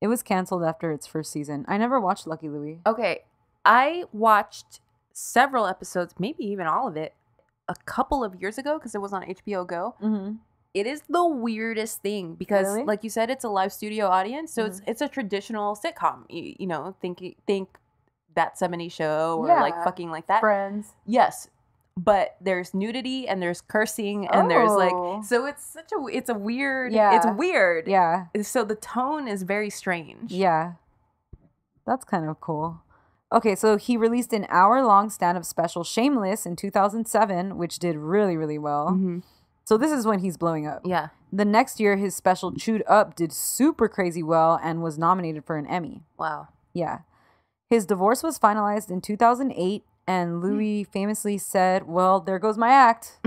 It was canceled after its first season. I never watched Lucky Louie. Okay. I watched several episodes, maybe even all of it, a couple of years ago because it was on H B O Go. Mm-hmm. It is the weirdest thing because, really? Like you said, it's a live studio audience. So mm-hmm. it's it's a traditional sitcom. You, you know, think, think That seventies Show or yeah. like fucking like that. Friends. Yes. But there's nudity and there's cursing and oh. there's like, so it's such a, it's a weird, yeah. it's weird. Yeah. So the tone is very strange. Yeah. That's kind of cool. Okay. So he released an hour long stand-up special Shameless in two thousand seven, which did really, really well. Mm-hmm. So this is when he's blowing up. Yeah. The next year, his special Chewed Up did super crazy well and was nominated for an Emmy. Wow. Yeah. His divorce was finalized in two thousand eight. And Louis famously said, well, there goes my act.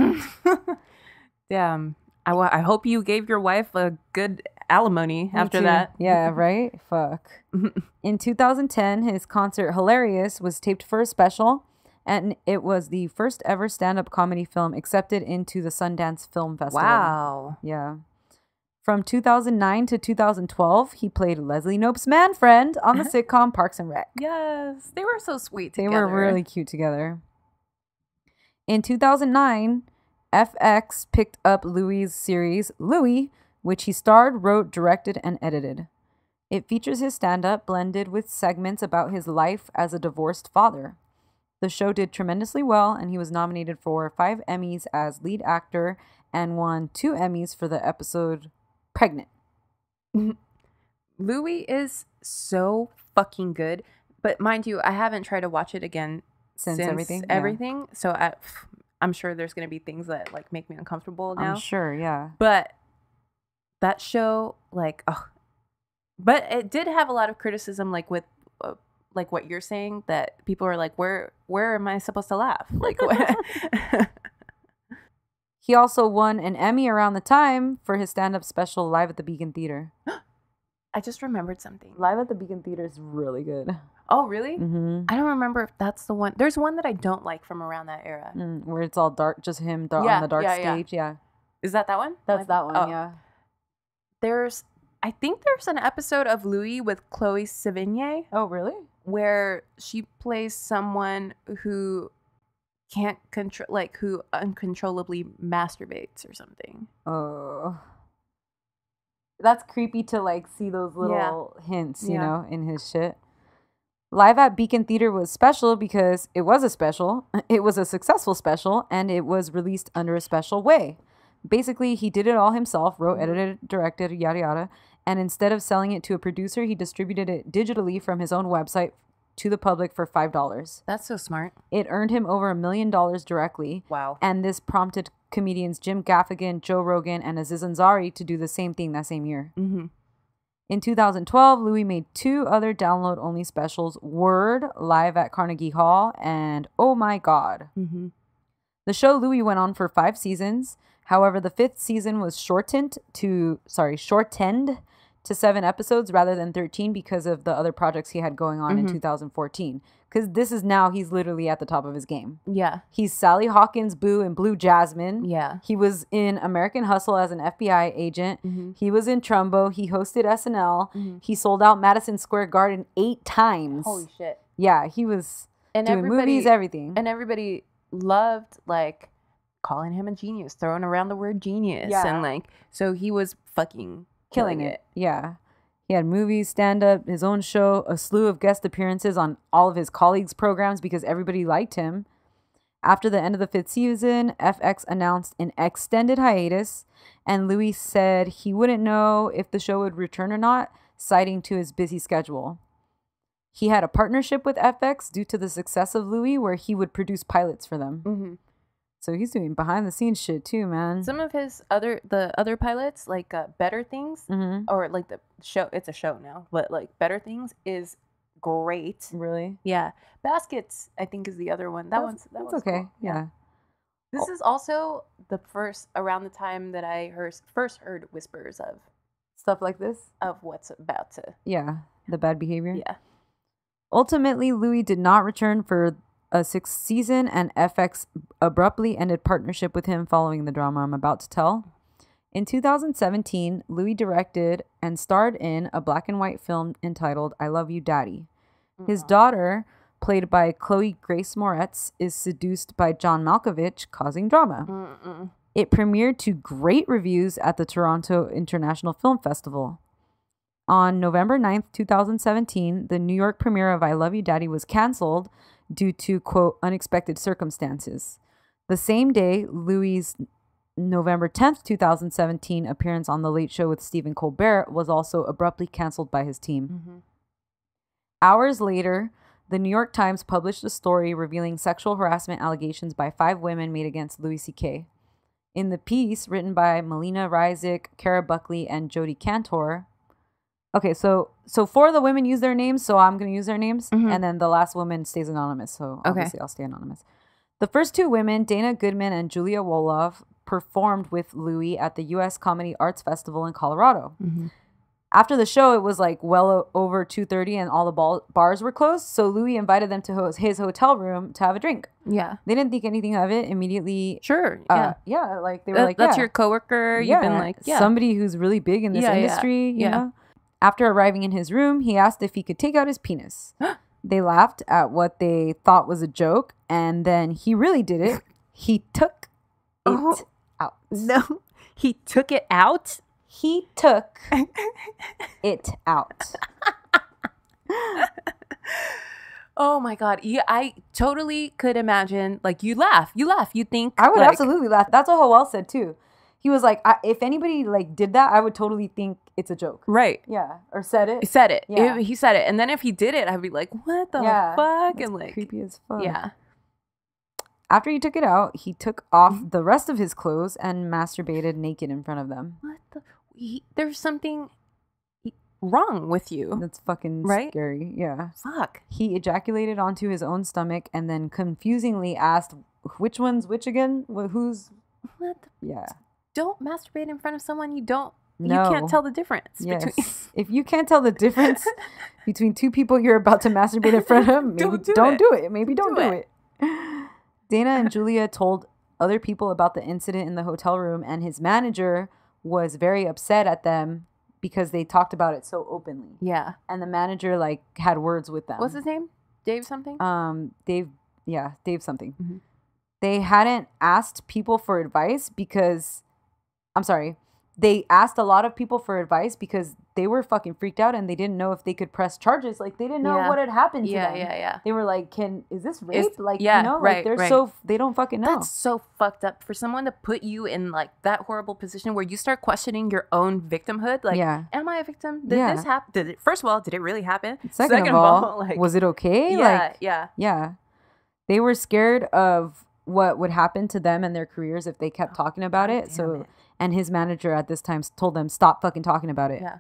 Damn. I, w I hope you gave your wife a good alimony after that. Yeah, right? Fuck. In two thousand ten, his concert Hilarious was taped for a special. And it was the first ever stand-up comedy film accepted into the Sundance Film Festival. Wow. Yeah. From two thousand nine to two thousand twelve, he played Leslie Knope's man friend on the sitcom Parks and Rec. Yes, they were so sweet together. They were really cute together. In two thousand nine, F X picked up Louis' series Louis, which he starred, wrote, directed, and edited. It features his stand-up blended with segments about his life as a divorced father. The show did tremendously well, and he was nominated for five Emmys as lead actor and won two Emmys for the episode Pregnant. Louis is so fucking good, but mind you, I haven't tried to watch it again since, since everything. everything. Yeah. So I, I'm sure there's gonna be things that like make me uncomfortable now. I'm sure, yeah. But that show, like, oh, but it did have a lot of criticism, like with, uh, like what you're saying, that people are like, where, where am I supposed to laugh? Like, what? He also won an Emmy around the time for his stand-up special Live at the Beacon Theater. I just remembered something. Live at the Beacon Theater is really good. Oh, really? Mm-hmm. I don't remember if that's the one. There's one that I don't like from around that era. Mm, where it's all dark, just him yeah, on the dark yeah, stage. Yeah. yeah. Is that that one? That's Live? that one, oh. yeah. There's, I think there's an episode of Louis with Chloe Sevigny. Oh, really? Where she plays someone who can't control, like, who uncontrollably masturbates or something. Oh, that's creepy to like see those little yeah. hints, you yeah. know, in his shit. Live at Beacon Theater was special because it was a special, it was a successful special, and it was released under a special way. Basically, he did it all himself, wrote, edited, directed, yada yada, and instead of selling it to a producer, he distributed it digitally from his own website to the public for five dollars. That's so smart. It earned him over a million dollars directly. Wow. And this prompted comedians Jim Gaffigan, Joe Rogan, and Aziz Ansari to do the same thing that same year. Mm-hmm. In two thousand twelve, Louis made two other download-only specials, Word, Live at Carnegie Hall, and Oh My God. Mm-hmm. The show Louis went on for five seasons. However, the fifth season was shortened to, sorry, shortened to seven episodes rather than thirteen because of the other projects he had going on mm-hmm. in two thousand fourteen. Because this is now, he's literally at the top of his game. Yeah. He's Sally Hawkins, Boo, and Blue Jasmine. Yeah. He was in American Hustle as an F B I agent. Mm-hmm. He was in Trumbo. He hosted S N L. Mm-hmm. He sold out Madison Square Garden eight times. Holy shit. Yeah, he was and doing movies, everything. And everybody loved, like, calling him a genius, throwing around the word genius. Yeah. And, like, so he was fucking killing it. it. Yeah. He had movies, stand-up, his own show, a slew of guest appearances on all of his colleagues' programs because everybody liked him. After the end of the fifth season, F X announced an extended hiatus, and Louis said he wouldn't know if the show would return or not, citing to his busy schedule. He had a partnership with F X due to the success of Louis, where he would produce pilots for them. Mm-hmm. So he's doing behind-the-scenes shit too, man. Some of his other, the other pilots, like uh, Better Things, mm-hmm. or like the show, it's a show now, but like Better Things is great. Really? Yeah. Baskets, I think, is the other one. That that's, one's, that that's one's okay. Cool. Yeah. yeah. This oh. is also the first, around the time that I heard, first heard whispers of. Stuff like this? Of what's about to. Yeah. The bad behavior? Yeah. Ultimately, Louis did not return for a sixth season, and F X abruptly ended partnership with him following the drama I'm about to tell. In two thousand seventeen, Louis directed and starred in a black and white film entitled I Love You, Daddy. His Aww. daughter, played by Chloe Grace Moretz, is seduced by John Malkovich, causing drama. Mm-mm. It premiered to great reviews at the Toronto International Film Festival. On November ninth, two thousand seventeen, the New York premiere of I Love You, Daddy was canceled due to, quote, unexpected circumstances. The same day, Louis' November tenth, two thousand seventeen appearance on The Late Show with Stephen Colbert was also abruptly canceled by his team. Mm-hmm. Hours later, the New York Times published a story revealing sexual harassment allegations by five women made against Louis C K. In the piece, written by Melina Rizik, Cara Buckley, and Jodie Cantor... Okay, so so four of the women use their names, so I'm going to use their names. Mm-hmm. And then the last woman stays anonymous, so obviously okay. I'll stay anonymous. The first two women, Dana Goodman and Julia Wolof, performed with Louis at the U S Comedy Arts Festival in Colorado. Mm-hmm. After the show, it was like well over two thirty and all the ball- bars were closed, so Louis invited them to ho- his hotel room to have a drink. Yeah. They didn't think anything of it immediately. Sure, uh, yeah. Yeah, like they were uh, like, that's yeah. your coworker. You've yeah, been like, yeah. Somebody who's really big in this yeah, industry, yeah. you yeah. know? After arriving in his room, he asked if he could take out his penis. They laughed at what they thought was a joke, and then he really did it. He took it oh, out. No, he took it out? He took it out. Oh, my God. Yeah, I totally could imagine, like, you laugh. You laugh. You think. I would like, absolutely laugh. That's what Howell said, too. He was like, I, if anybody like did that, I would totally think it's a joke. Right. Yeah. Or said it. He said it. Yeah. It, he said it. And then if he did it, I'd be like, what the yeah, fuck? And like, creepy as fuck. Yeah. After he took it out, he took off the rest of his clothes and masturbated naked in front of them. What the? He, there's something wrong with you. That's fucking right? scary. Yeah. Fuck. He ejaculated onto his own stomach and then confusingly asked, which one's which again? Who's? What the? Yeah. Don't masturbate in front of someone you don't, no. you can't tell the difference. Yes. Between if you can't tell the difference between two people you're about to masturbate in front of, maybe don't do, don't it. do it. Maybe don't do, do it. it. Dana and Julia told other people about the incident in the hotel room, and his manager was very upset at them because they talked about it so openly. Yeah. And the manager like had words with them. What's his name? Dave something? Um, Dave, yeah, Dave something. Mm-hmm. They hadn't asked people for advice because... I'm sorry. They asked a lot of people for advice because they were fucking freaked out and they didn't know if they could press charges. Like they didn't know yeah. what had happened to yeah, them. Yeah, yeah, yeah. They were like, "Can is this rape?" It's, like, yeah, you know, right, like they're right. so they don't fucking know. That's so fucked up for someone to put you in like that horrible position where you start questioning your own victimhood. Like, yeah. am I a victim? Did yeah. this happen? Did it? First of all, did it really happen? Second, Second of all, all like, was it okay? Yeah, like, yeah, yeah. They were scared of what would happen to them and their careers if they kept oh, talking about it. So. It. And his manager at this time told them, stop fucking talking about it. Yeah.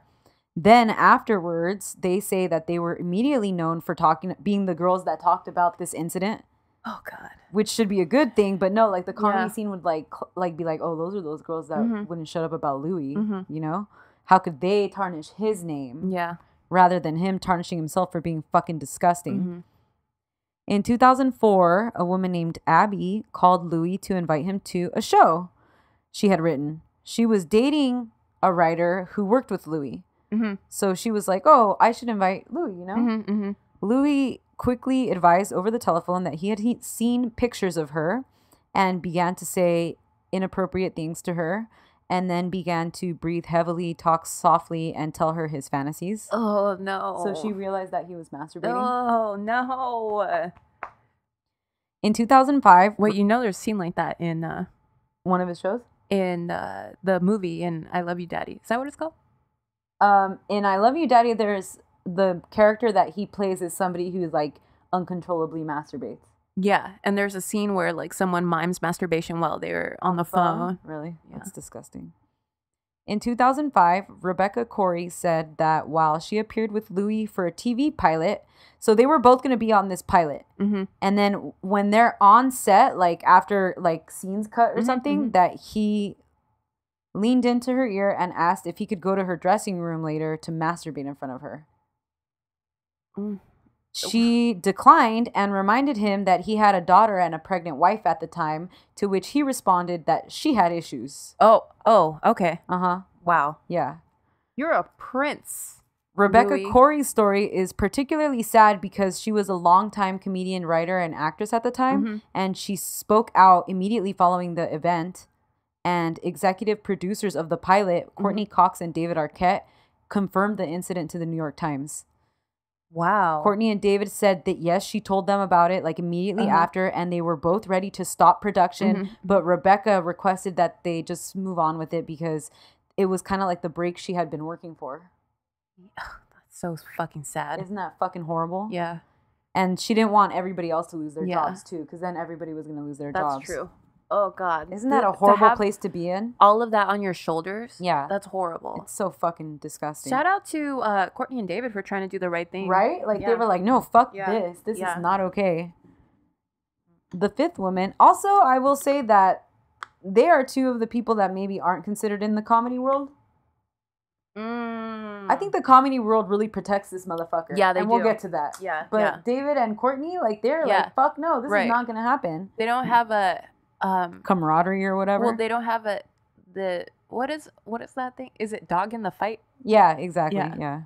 Then afterwards, they say that they were immediately known for talking, being the girls that talked about this incident. Oh, God. Which should be a good thing. But no, like the comedy yeah. scene would like like be like, oh, those are those girls that mm-hmm. wouldn't shut up about Louis. Mm-hmm. You know? How could they tarnish his name? Yeah. Rather than him tarnishing himself for being fucking disgusting. Mm-hmm. In two thousand four, a woman named Abby called Louis to invite him to a show she had written. She was dating a writer who worked with Louis. Mm-hmm. So she was like, oh, I should invite Louis, you know? Mm-hmm, mm-hmm. Louis quickly advised over the telephone that he had he- seen pictures of her and began to say inappropriate things to her and then began to breathe heavily, talk softly, and tell her his fantasies. Oh, no. So she realized that he was masturbating. Oh, no. In two thousand five. Wait, you know there's a scene like that in... Uh, one of his shows? In uh, the movie in I Love You, Daddy. Is that what it's called? Um, in I Love You, Daddy, there's the character that he plays is somebody who, like, uncontrollably masturbates. Yeah, and there's a scene where, like, someone mimes masturbation while they're on the phone. phone. Really? Yeah. That's disgusting. In two thousand five, Rebecca Corey said that while she appeared with Louis for a T V pilot, so they were both going to be on this pilot. Mm-hmm. And then when they're on set, like, after, like, scenes cut or mm-hmm, something, mm-hmm. that he leaned into her ear and asked if he could go to her dressing room later to masturbate in front of her. Mm. She declined and reminded him that he had a daughter and a pregnant wife at the time, to which he responded that she had issues. Oh, oh, okay. Uh-huh. Wow. Yeah. You're a prince. Rebecca Louis. Corey's story is particularly sad because she was a longtime comedian, writer, and actress at the time, mm-hmm. and she spoke out immediately following the event, and executive producers of the pilot, Courtney mm-hmm. Cox and David Arquette, confirmed the incident to the New York Times. Wow. Courtney and David said that, yes, she told them about it, like, immediately uh-huh. after, and they were both ready to stop production. Mm-hmm. But Rebecca requested that they just move on with it because it was kind of like the break she had been working for. Ugh, that's so fucking sad. Isn't that fucking horrible? Yeah. And she didn't want everybody else to lose their yeah. jobs, too, because then everybody was going to lose their that's jobs. That's true. Oh, God. Isn't that a horrible to place to be in? All of that on your shoulders? Yeah. That's horrible. It's so fucking disgusting. Shout out to uh, Courtney and David for trying to do the right thing. Right? Like, yeah. they were like, no, fuck yeah. this. This yeah. is not okay. The fifth woman. Also, I will say that they are two of the people that maybe aren't considered in the comedy world. Mm. I think the comedy world really protects this motherfucker. Yeah, they and do. And we'll get to that. Yeah. But yeah. David and Courtney, like, they're yeah. like, fuck no. This right. is not going to happen. They don't have a... Um, camaraderie or whatever. Well, they don't have a the what is what is that thing? Is it dog in the fight? Yeah, exactly. Yeah. yeah.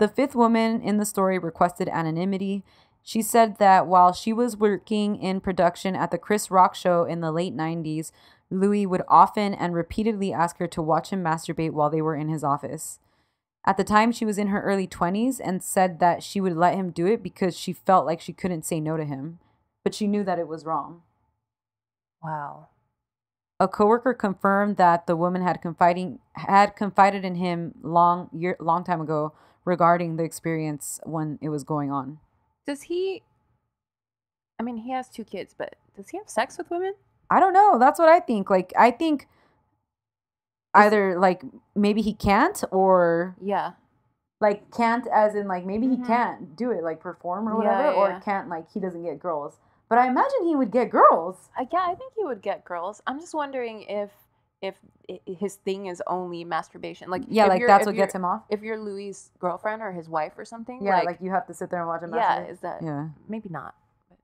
The fifth woman in the story requested anonymity. She said that while she was working in production at the Chris Rock show in the late nineties, Louis would often and repeatedly ask her to watch him masturbate while they were in his office. At the time, she was in her early twenties and said that she would let him do it because she felt like she couldn't say no to him, but she knew that it was wrong. Wow. A coworker confirmed that the woman had confiding had confided in him long year long time ago regarding the experience when it was going on. Does he? I mean, he has two kids, but does he have sex with women? I don't know. That's what I think. Like, I think Is either like maybe he can't, or yeah, like can't as in like maybe mm-hmm. he can't do it, like perform or whatever, yeah, yeah, or yeah. can't like he doesn't get girls. But I imagine he would get girls. Uh, yeah, I think he would get girls. I'm just wondering if if his thing is only masturbation. Like, yeah, like that's what gets him off. If you're Louis' girlfriend or his wife or something. Yeah, like, like you have to sit there and watch him masturbate. Yeah, is that? Yeah. Maybe not.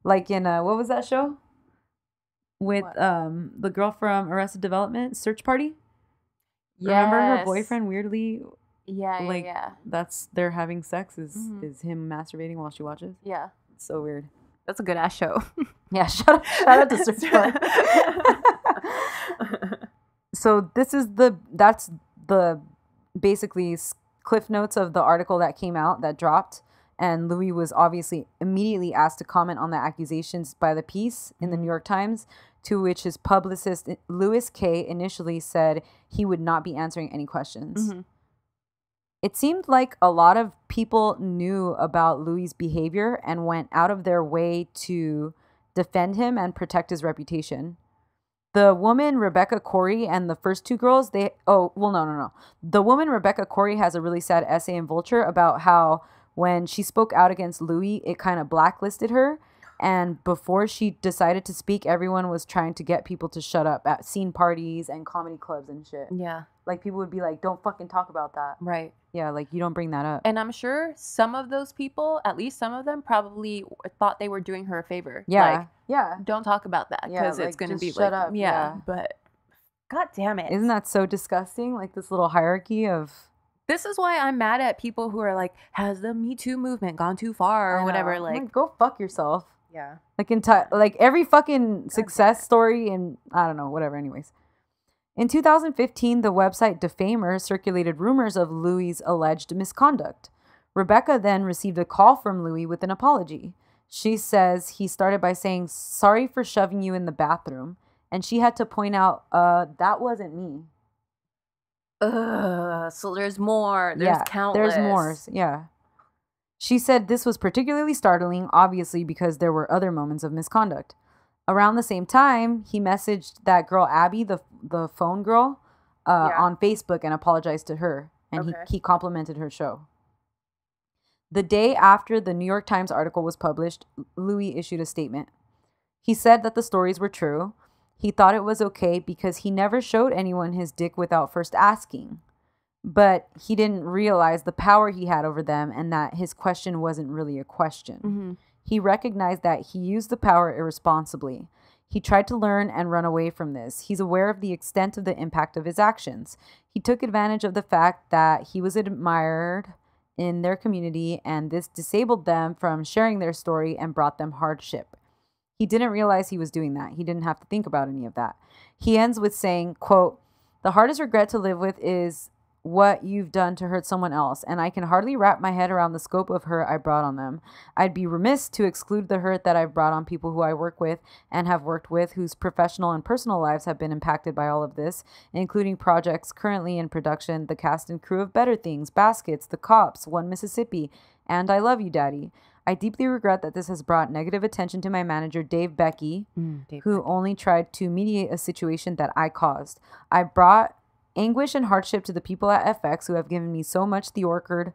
Like in, uh, what was that show? With what? um the girl from Arrested Development, Search Party? Yes. Remember her boyfriend weirdly? Yeah, like, yeah, yeah. That's, they're having sex is, mm-hmm. is him masturbating while she watches? Yeah. It's so weird. That's a good ass show. Yeah, shout out, shout out to Search Party. So this is the that's the basically cliff notes of the article that came out that dropped, and Louis was obviously immediately asked to comment on the accusations by the piece in the New York Times, to which his publicist Louis K. initially said he would not be answering any questions. Mm-hmm. It seemed like a lot of people knew about Louis' behavior and went out of their way to defend him and protect his reputation. The woman, Rebecca Corey, and the first two girls, they... Oh, well, no, no, no. The woman, Rebecca Corey, has a really sad essay in Vulture about how when she spoke out against Louis, it kind of blacklisted her. And before she decided to speak, everyone was trying to get people to shut up at scene parties and comedy clubs and shit. Yeah. Like, people would be like, don't fucking talk about that. Right. Yeah, like, you don't bring that up. And I'm sure some of those people, at least some of them, probably thought they were doing her a favor. Yeah. Like, yeah. Don't talk about that because yeah, like, it's going to be shut like, up. Yeah, yeah. But God damn it. Isn't that so disgusting? Like, this little hierarchy of... This is why I'm mad at people who are like, has the Me Too movement gone too far or whatever? Like, like, go fuck yourself. Yeah. Like, in like every fucking success story and I don't know, whatever, anyways. In two thousand fifteen, the website Defamer circulated rumors of Louis' alleged misconduct. Rebecca then received a call from Louis with an apology. She says he started by saying, "Sorry for shoving you in the bathroom." And she had to point out, uh, that wasn't me. Ugh, so there's more. There's yeah, countless. There's more, yeah. She said this was particularly startling, obviously, because there were other moments of misconduct. Around the same time, he messaged that girl, Abby, the the phone girl, uh, yeah. on Facebook and apologized to her. And okay. he, he complimented her show. The day after the New York Times article was published, Louis issued a statement. He said that the stories were true. He thought it was okay because he never showed anyone his dick without first asking. But he didn't realize the power he had over them and that his question wasn't really a question. Mm-hmm. He recognized that he used the power irresponsibly. He tried to learn and run away from this. He's aware of the extent of the impact of his actions. He took advantage of the fact that he was admired in their community, and this disabled them from sharing their story and brought them hardship. He didn't realize he was doing that. He didn't have to think about any of that. He ends with saying, quote, "The hardest regret to live with is what you've done to hurt someone else, and I can hardly wrap my head around the scope of hurt I brought on them. I'd be remiss to exclude the hurt that I've brought on people who I work with and have worked with, whose professional and personal lives have been impacted by all of this, including projects currently in production, the cast and crew of Better Things, Baskets, The Cops, One Mississippi, and I Love You, Daddy. I deeply regret that this has brought negative attention to my manager, Dave Becky, mm, Dave who Becky. only tried to mediate a situation that I caused. I brought anguish and hardship to the people at F X who have given me so much, the Orchard,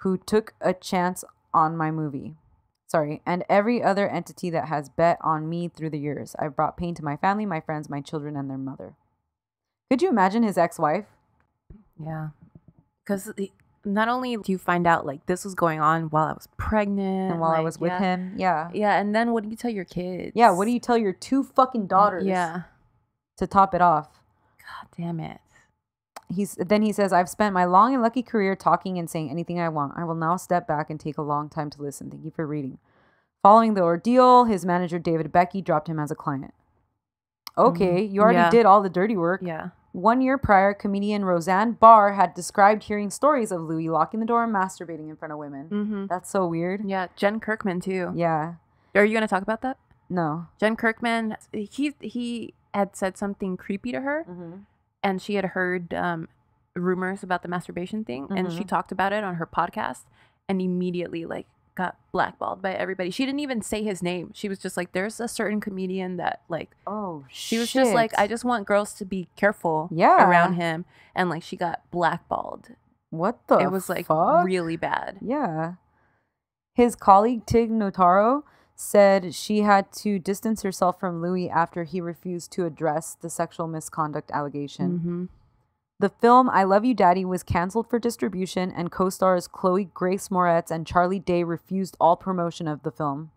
who took a chance on my movie. Sorry. And every other entity that has bet on me through the years. I've brought pain to my family, my friends, my children, and their mother." Could you imagine his ex-wife? Yeah. Because not only do you find out, like, this was going on while I was pregnant. And while like, I was with yeah. him. Yeah. Yeah. And then what do you tell your kids? Yeah. What do you tell your two fucking daughters? Yeah. To top it off. God damn it. He's, then he says, "I've spent my long and lucky career talking and saying anything I want. I will now step back and take a long time to listen. Thank you for reading." Following the ordeal, his manager, David Becky, dropped him as a client. Okay, mm-hmm. you already yeah. did all the dirty work. Yeah. One year prior, comedian Roseanne Barr had described hearing stories of Louis locking the door and masturbating in front of women. Mm-hmm. That's so weird. Yeah, Jen Kirkman, too. Yeah. Are you going to talk about that? No. Jen Kirkman, he, he had said something creepy to her. Mm-hmm. And she had heard um, rumors about the masturbation thing. Mm-hmm. And she talked about it on her podcast and immediately, like, got blackballed by everybody. She didn't even say his name. She was just like, there's a certain comedian that, like, oh, she shit. was just like, I just want girls to be careful yeah. around him. And, like, she got blackballed. What the It was, fuck? like, really bad. Yeah. His colleague, Tig Notaro, said she had to distance herself from Louis after he refused to address the sexual misconduct allegation. Mm-hmm. The film I Love You, Daddy was canceled for distribution, and co-stars Chloe Grace Moretz and Charlie Day refused all promotion of the film.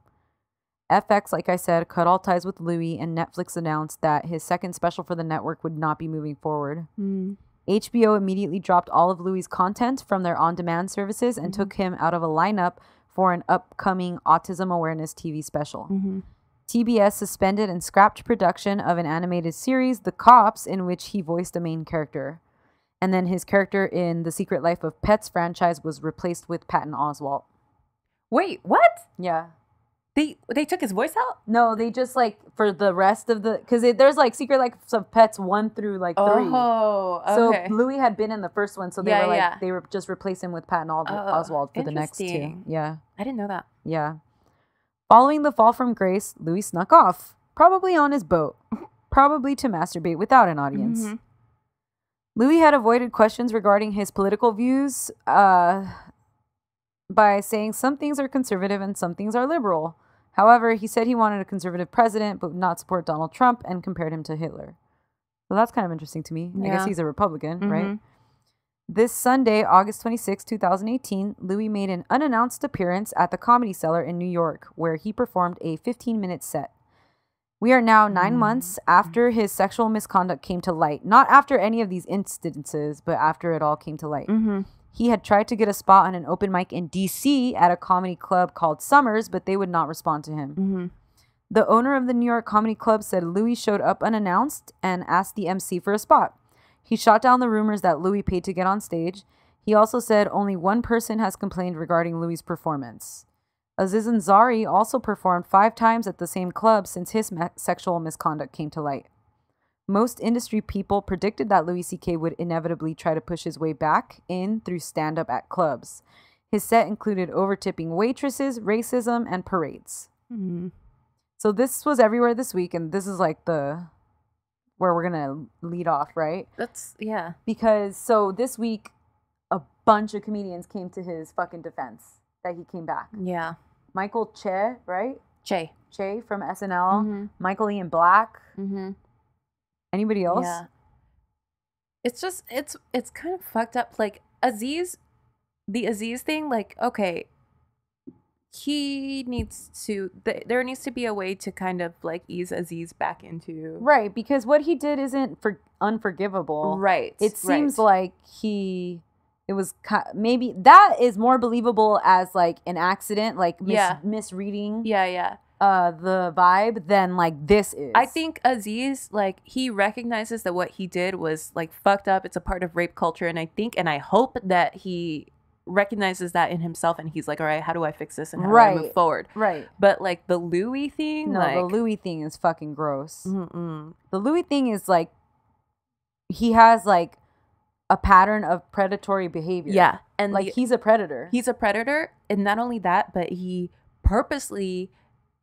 F X, like I said, cut all ties with Louis, and Netflix announced that his second special for the network would not be moving forward. Mm. H B O immediately dropped all of Louis' content from their on-demand services and mm-hmm. took him out of a lineup for an upcoming autism awareness T V special. Mm-hmm. T B S suspended and scrapped production of an animated series, The Cops, in which he voiced a main character. And then his character in the Secret Life of Pets franchise was replaced with Patton Oswalt. Wait, what? Yeah. They they took his voice out? No, they just, like, for the rest of the... Because there's, like, Secret Life of Pets one through, like, three. Oh, okay. So Louis had been in the first one, so they yeah, were, like, yeah. they were just replaced him with Patton Oswalt oh, for the next two. Yeah. I didn't know that. Yeah. Following the fall from grace, Louis snuck off, probably on his boat, probably to masturbate without an audience. Mm-hmm. Louis had avoided questions regarding his political views uh, by saying some things are conservative and some things are liberal. However, he said he wanted a conservative president, but would not support Donald Trump, and compared him to Hitler. Well, that's kind of interesting to me. Yeah. I guess he's a Republican, mm-hmm. right? This Sunday, August twenty-sixth, two thousand eighteen, Louis made an unannounced appearance at the Comedy Cellar in New York, where he performed a fifteen-minute set. We are now nine mm-hmm. months after his sexual misconduct came to light. Not after any of these instances, but after it all came to light. Mm-hmm. He had tried to get a spot on an open mic in D C at a comedy club called Summers, but they would not respond to him. Mm-hmm. The owner of the New York Comedy Club said Louis showed up unannounced and asked the M C for a spot. He shot down the rumors that Louis paid to get on stage. He also said only one person has complained regarding Louis' performance. Aziz Ansari also performed five times at the same club since his sexual misconduct came to light. Most industry people predicted that Louis C K would inevitably try to push his way back in through stand-up at clubs. His set included overtipping waitresses, racism, and parades. Mm-hmm. So this was everywhere this week, and this is like the... where we're going to lead off, right? That's, yeah. Because, so this week, a bunch of comedians came to his fucking defense that he came back. Yeah. Michael Che, right? Che. Che from S N L. Mm-hmm. Michael Ian Black. Mm-hmm. Anybody else? Yeah. It's just, it's it's kind of fucked up. Like, Aziz, the Aziz thing, like, okay, he needs to, th there needs to be a way to kind of like ease Aziz back into. Right, because what he did isn't for unforgivable. Right. It seems right. like he, it was maybe, that is more believable as like an accident, like mis yeah. misreading yeah, yeah. Uh, the vibe than like this is. I think Aziz, like he recognizes that what he did was like fucked up. It's a part of rape culture. And I think, and I hope that he recognizes that in himself and he's like, all right, how do I fix this and how right. do I move forward? Right. But like the Louis thing, no, like, the Louis thing is fucking gross. Mm-mm. The Louis thing is like he has like a pattern of predatory behavior. Yeah, and like the, he's a predator. He's a predator, and not only that, but he purposely,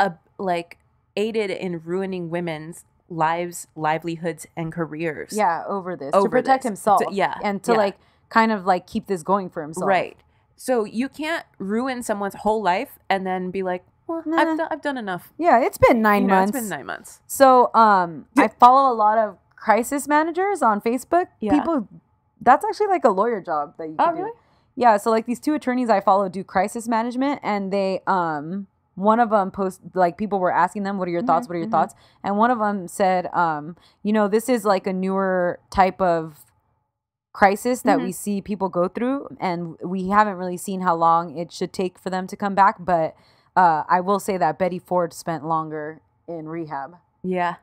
uh, like aided in ruining women's lives, livelihoods, and careers. Yeah, over this over to protect this. himself. To, yeah, and to yeah. like. kind of like keep this going for himself. Right. So you can't ruin someone's whole life and then be like, well, nah. I've, do I've done enough. Yeah, it's been nine you months. Know, it's been nine months. So um, I follow a lot of crisis managers on Facebook. Yeah. People, that's actually like a lawyer job that you can oh, do. Really? Yeah, so like these two attorneys I follow do crisis management, and they, um, one of them post like people were asking them, what are your mm-hmm, thoughts? What are your mm-hmm. thoughts? And one of them said, um, you know, this is like a newer type of crisis that mm-hmm. we see people go through, and we haven't really seen how long it should take for them to come back, but uh I will say that Betty Ford spent longer in rehab. Yeah,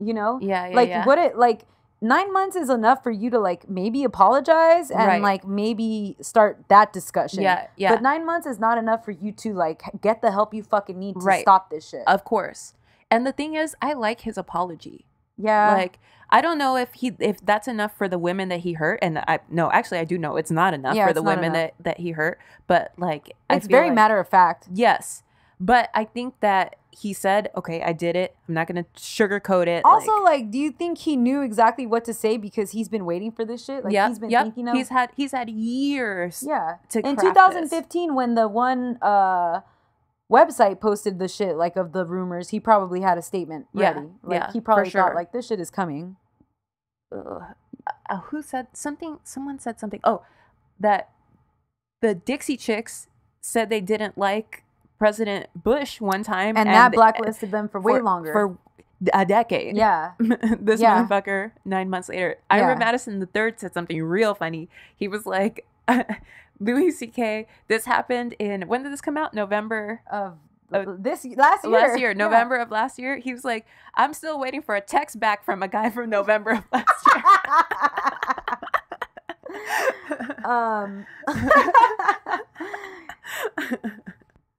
you know. Yeah, yeah, like yeah. what it like nine months is enough for you to like maybe apologize and right. like maybe start that discussion. Yeah, yeah, but nine months is not enough for you to like get the help you fucking need to right. stop this shit. Of course. And the thing is, I like his apology. Yeah, like I don't know if he if that's enough for the women that he hurt, and I no actually I do know it's not enough yeah, for the women that, that he hurt, but like it's I feel very like, matter of fact. Yes, but I think that he said, okay, I did it, I'm not gonna sugarcoat it. Also, like, like do you think he knew exactly what to say because he's been waiting for this shit? Like yep, he's been yep. thinking of he's had he's had years. Yeah, to in two thousand fifteen this. When the one uh. website posted the shit like of the rumors, he probably had a statement ready. Yeah, like yeah, he probably sure. thought like this shit is coming. Ugh. Uh, who said something? Someone said something. Oh, that the Dixie Chicks said they didn't like President Bush one time, and, and that blacklisted them for way for, longer for a decade. Yeah, this yeah. motherfucker. Nine months later, yeah. Ira Madison the third said something real funny. He was like. Louis C K, this happened in, when did this come out? November of uh, this last year. Last year, November yeah. of last year. He was like, I'm still waiting for a text back from a guy from November of last year. um,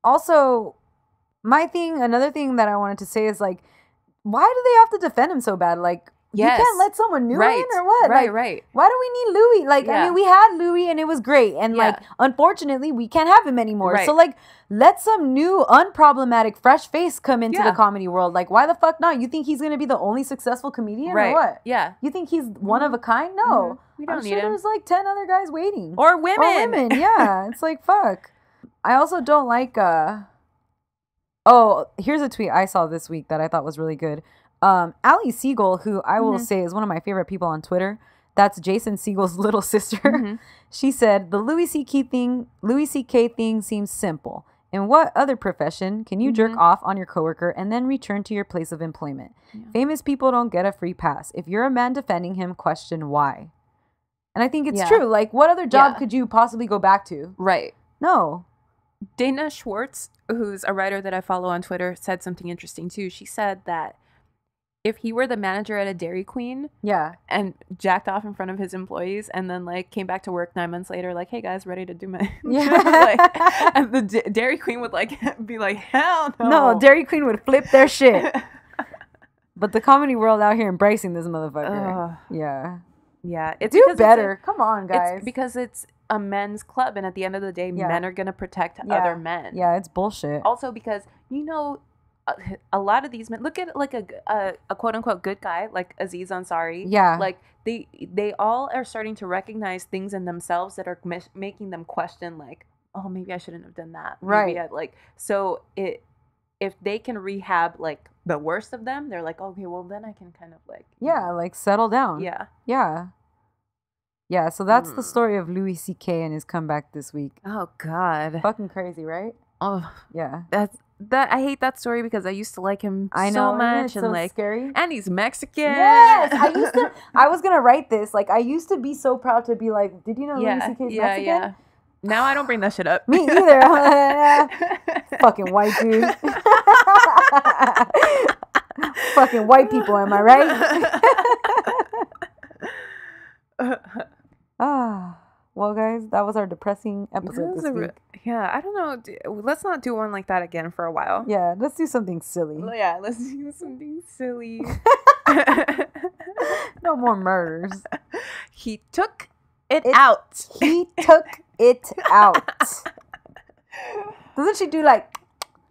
also, my thing, another thing that I wanted to say is like, why do they have to defend him so bad? Like, yes. You can't let someone new right. in or what? Right, like, right. Why do we need Louis? Like, yeah. I mean, we had Louis and it was great. And, yeah. like, unfortunately, we can't have him anymore. Right. So, like, let some new, unproblematic, fresh face come into yeah. the comedy world. Like, why the fuck not? You think he's going to be the only successful comedian right. or what? Yeah. You think he's one mm-hmm. of a kind? No. Mm-hmm. We don't I'm need sure him. There's, like, ten other guys waiting. Or women. Or women, yeah. It's like, fuck. I also don't like, uh... oh, here's a tweet I saw this week that I thought was really good. Um, Ali Siegel, who I will mm-hmm. say is one of my favorite people on Twitter, that's Jason Siegel's little sister. Mm-hmm. She said, the Louis C K thing, Louis C K thing seems simple. In what other profession can you mm-hmm. jerk off on your coworker and then return to your place of employment? Yeah. Famous people don't get a free pass. If you're a man defending him, question why. And I think it's yeah. true. Like, what other job yeah. could you possibly go back to? Right. No. Dana Schwartz, who's a writer that I follow on Twitter, said something interesting too. She said that if he were the manager at a Dairy Queen, yeah, and jacked off in front of his employees and then like came back to work nine months later like, hey guys, ready to do my yeah. like, and the D- Dairy Queen would like be like, hell no. No, Dairy Queen would flip their shit. But the comedy world out here embracing this motherfucker. Ugh. Yeah. Yeah. It's do better. It's a, Come on, guys. It's because it's a men's club, and at the end of the day, yeah. men are going to protect yeah. other men. Yeah, it's bullshit. Also because, you know, a, a lot of these men, look at like a, a, a quote-unquote good guy, like Aziz Ansari. Yeah. Like they, they all are starting to recognize things in themselves that are mi- making them question like, oh, maybe I shouldn't have done that. Right. Maybe I, like, so it... if they can rehab like the worst of them, they're like, okay, well then I can kind of like, yeah, like settle down. Yeah. Yeah. Yeah. So that's mm. the story of Louis C K and his comeback this week. Oh God. Fucking crazy, right? Oh yeah. That's that. I hate that story because I used to like him I so know, much it's and so like scary. And he's Mexican. Yes. I used to, I was going to write this. Like I used to be so proud to be like, did you know yeah, Louis C K's yeah, Mexican? Yeah. Now I don't bring that shit up. Me either. Fucking white dude. Fucking white people, am I right? Ah, well, guys, that was our depressing episode this, this week. Re- yeah, I don't know. Let's not do one like that again for a while. Yeah, let's do something silly. Well, yeah, let's do something silly. No more murders. He took it, it out. He took it out. Doesn't she do like?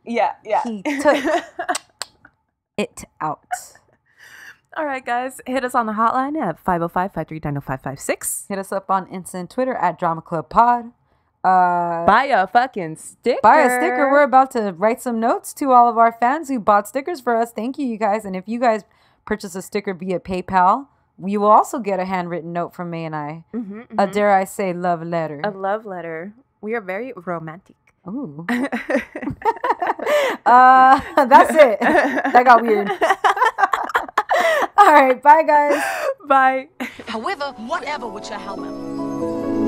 Yeah, yeah. He took it out. All right, guys. Hit us on the hotline at five oh five, five three nine, oh five five six. Hit us up on Insta and Twitter at Drama Club Pod. Uh, buy a fucking sticker. Buy a sticker. We're about to write some notes to all of our fans who bought stickers for us. Thank you, you guys. And if you guys purchase a sticker via PayPal, you will also get a handwritten note from me and I. Mm-hmm, mm-hmm. A dare I say love letter. A love letter. We are very romantic. Ooh. uh, that's it. That got weird. All right. Bye, guys. Bye. However, whatever, which I however.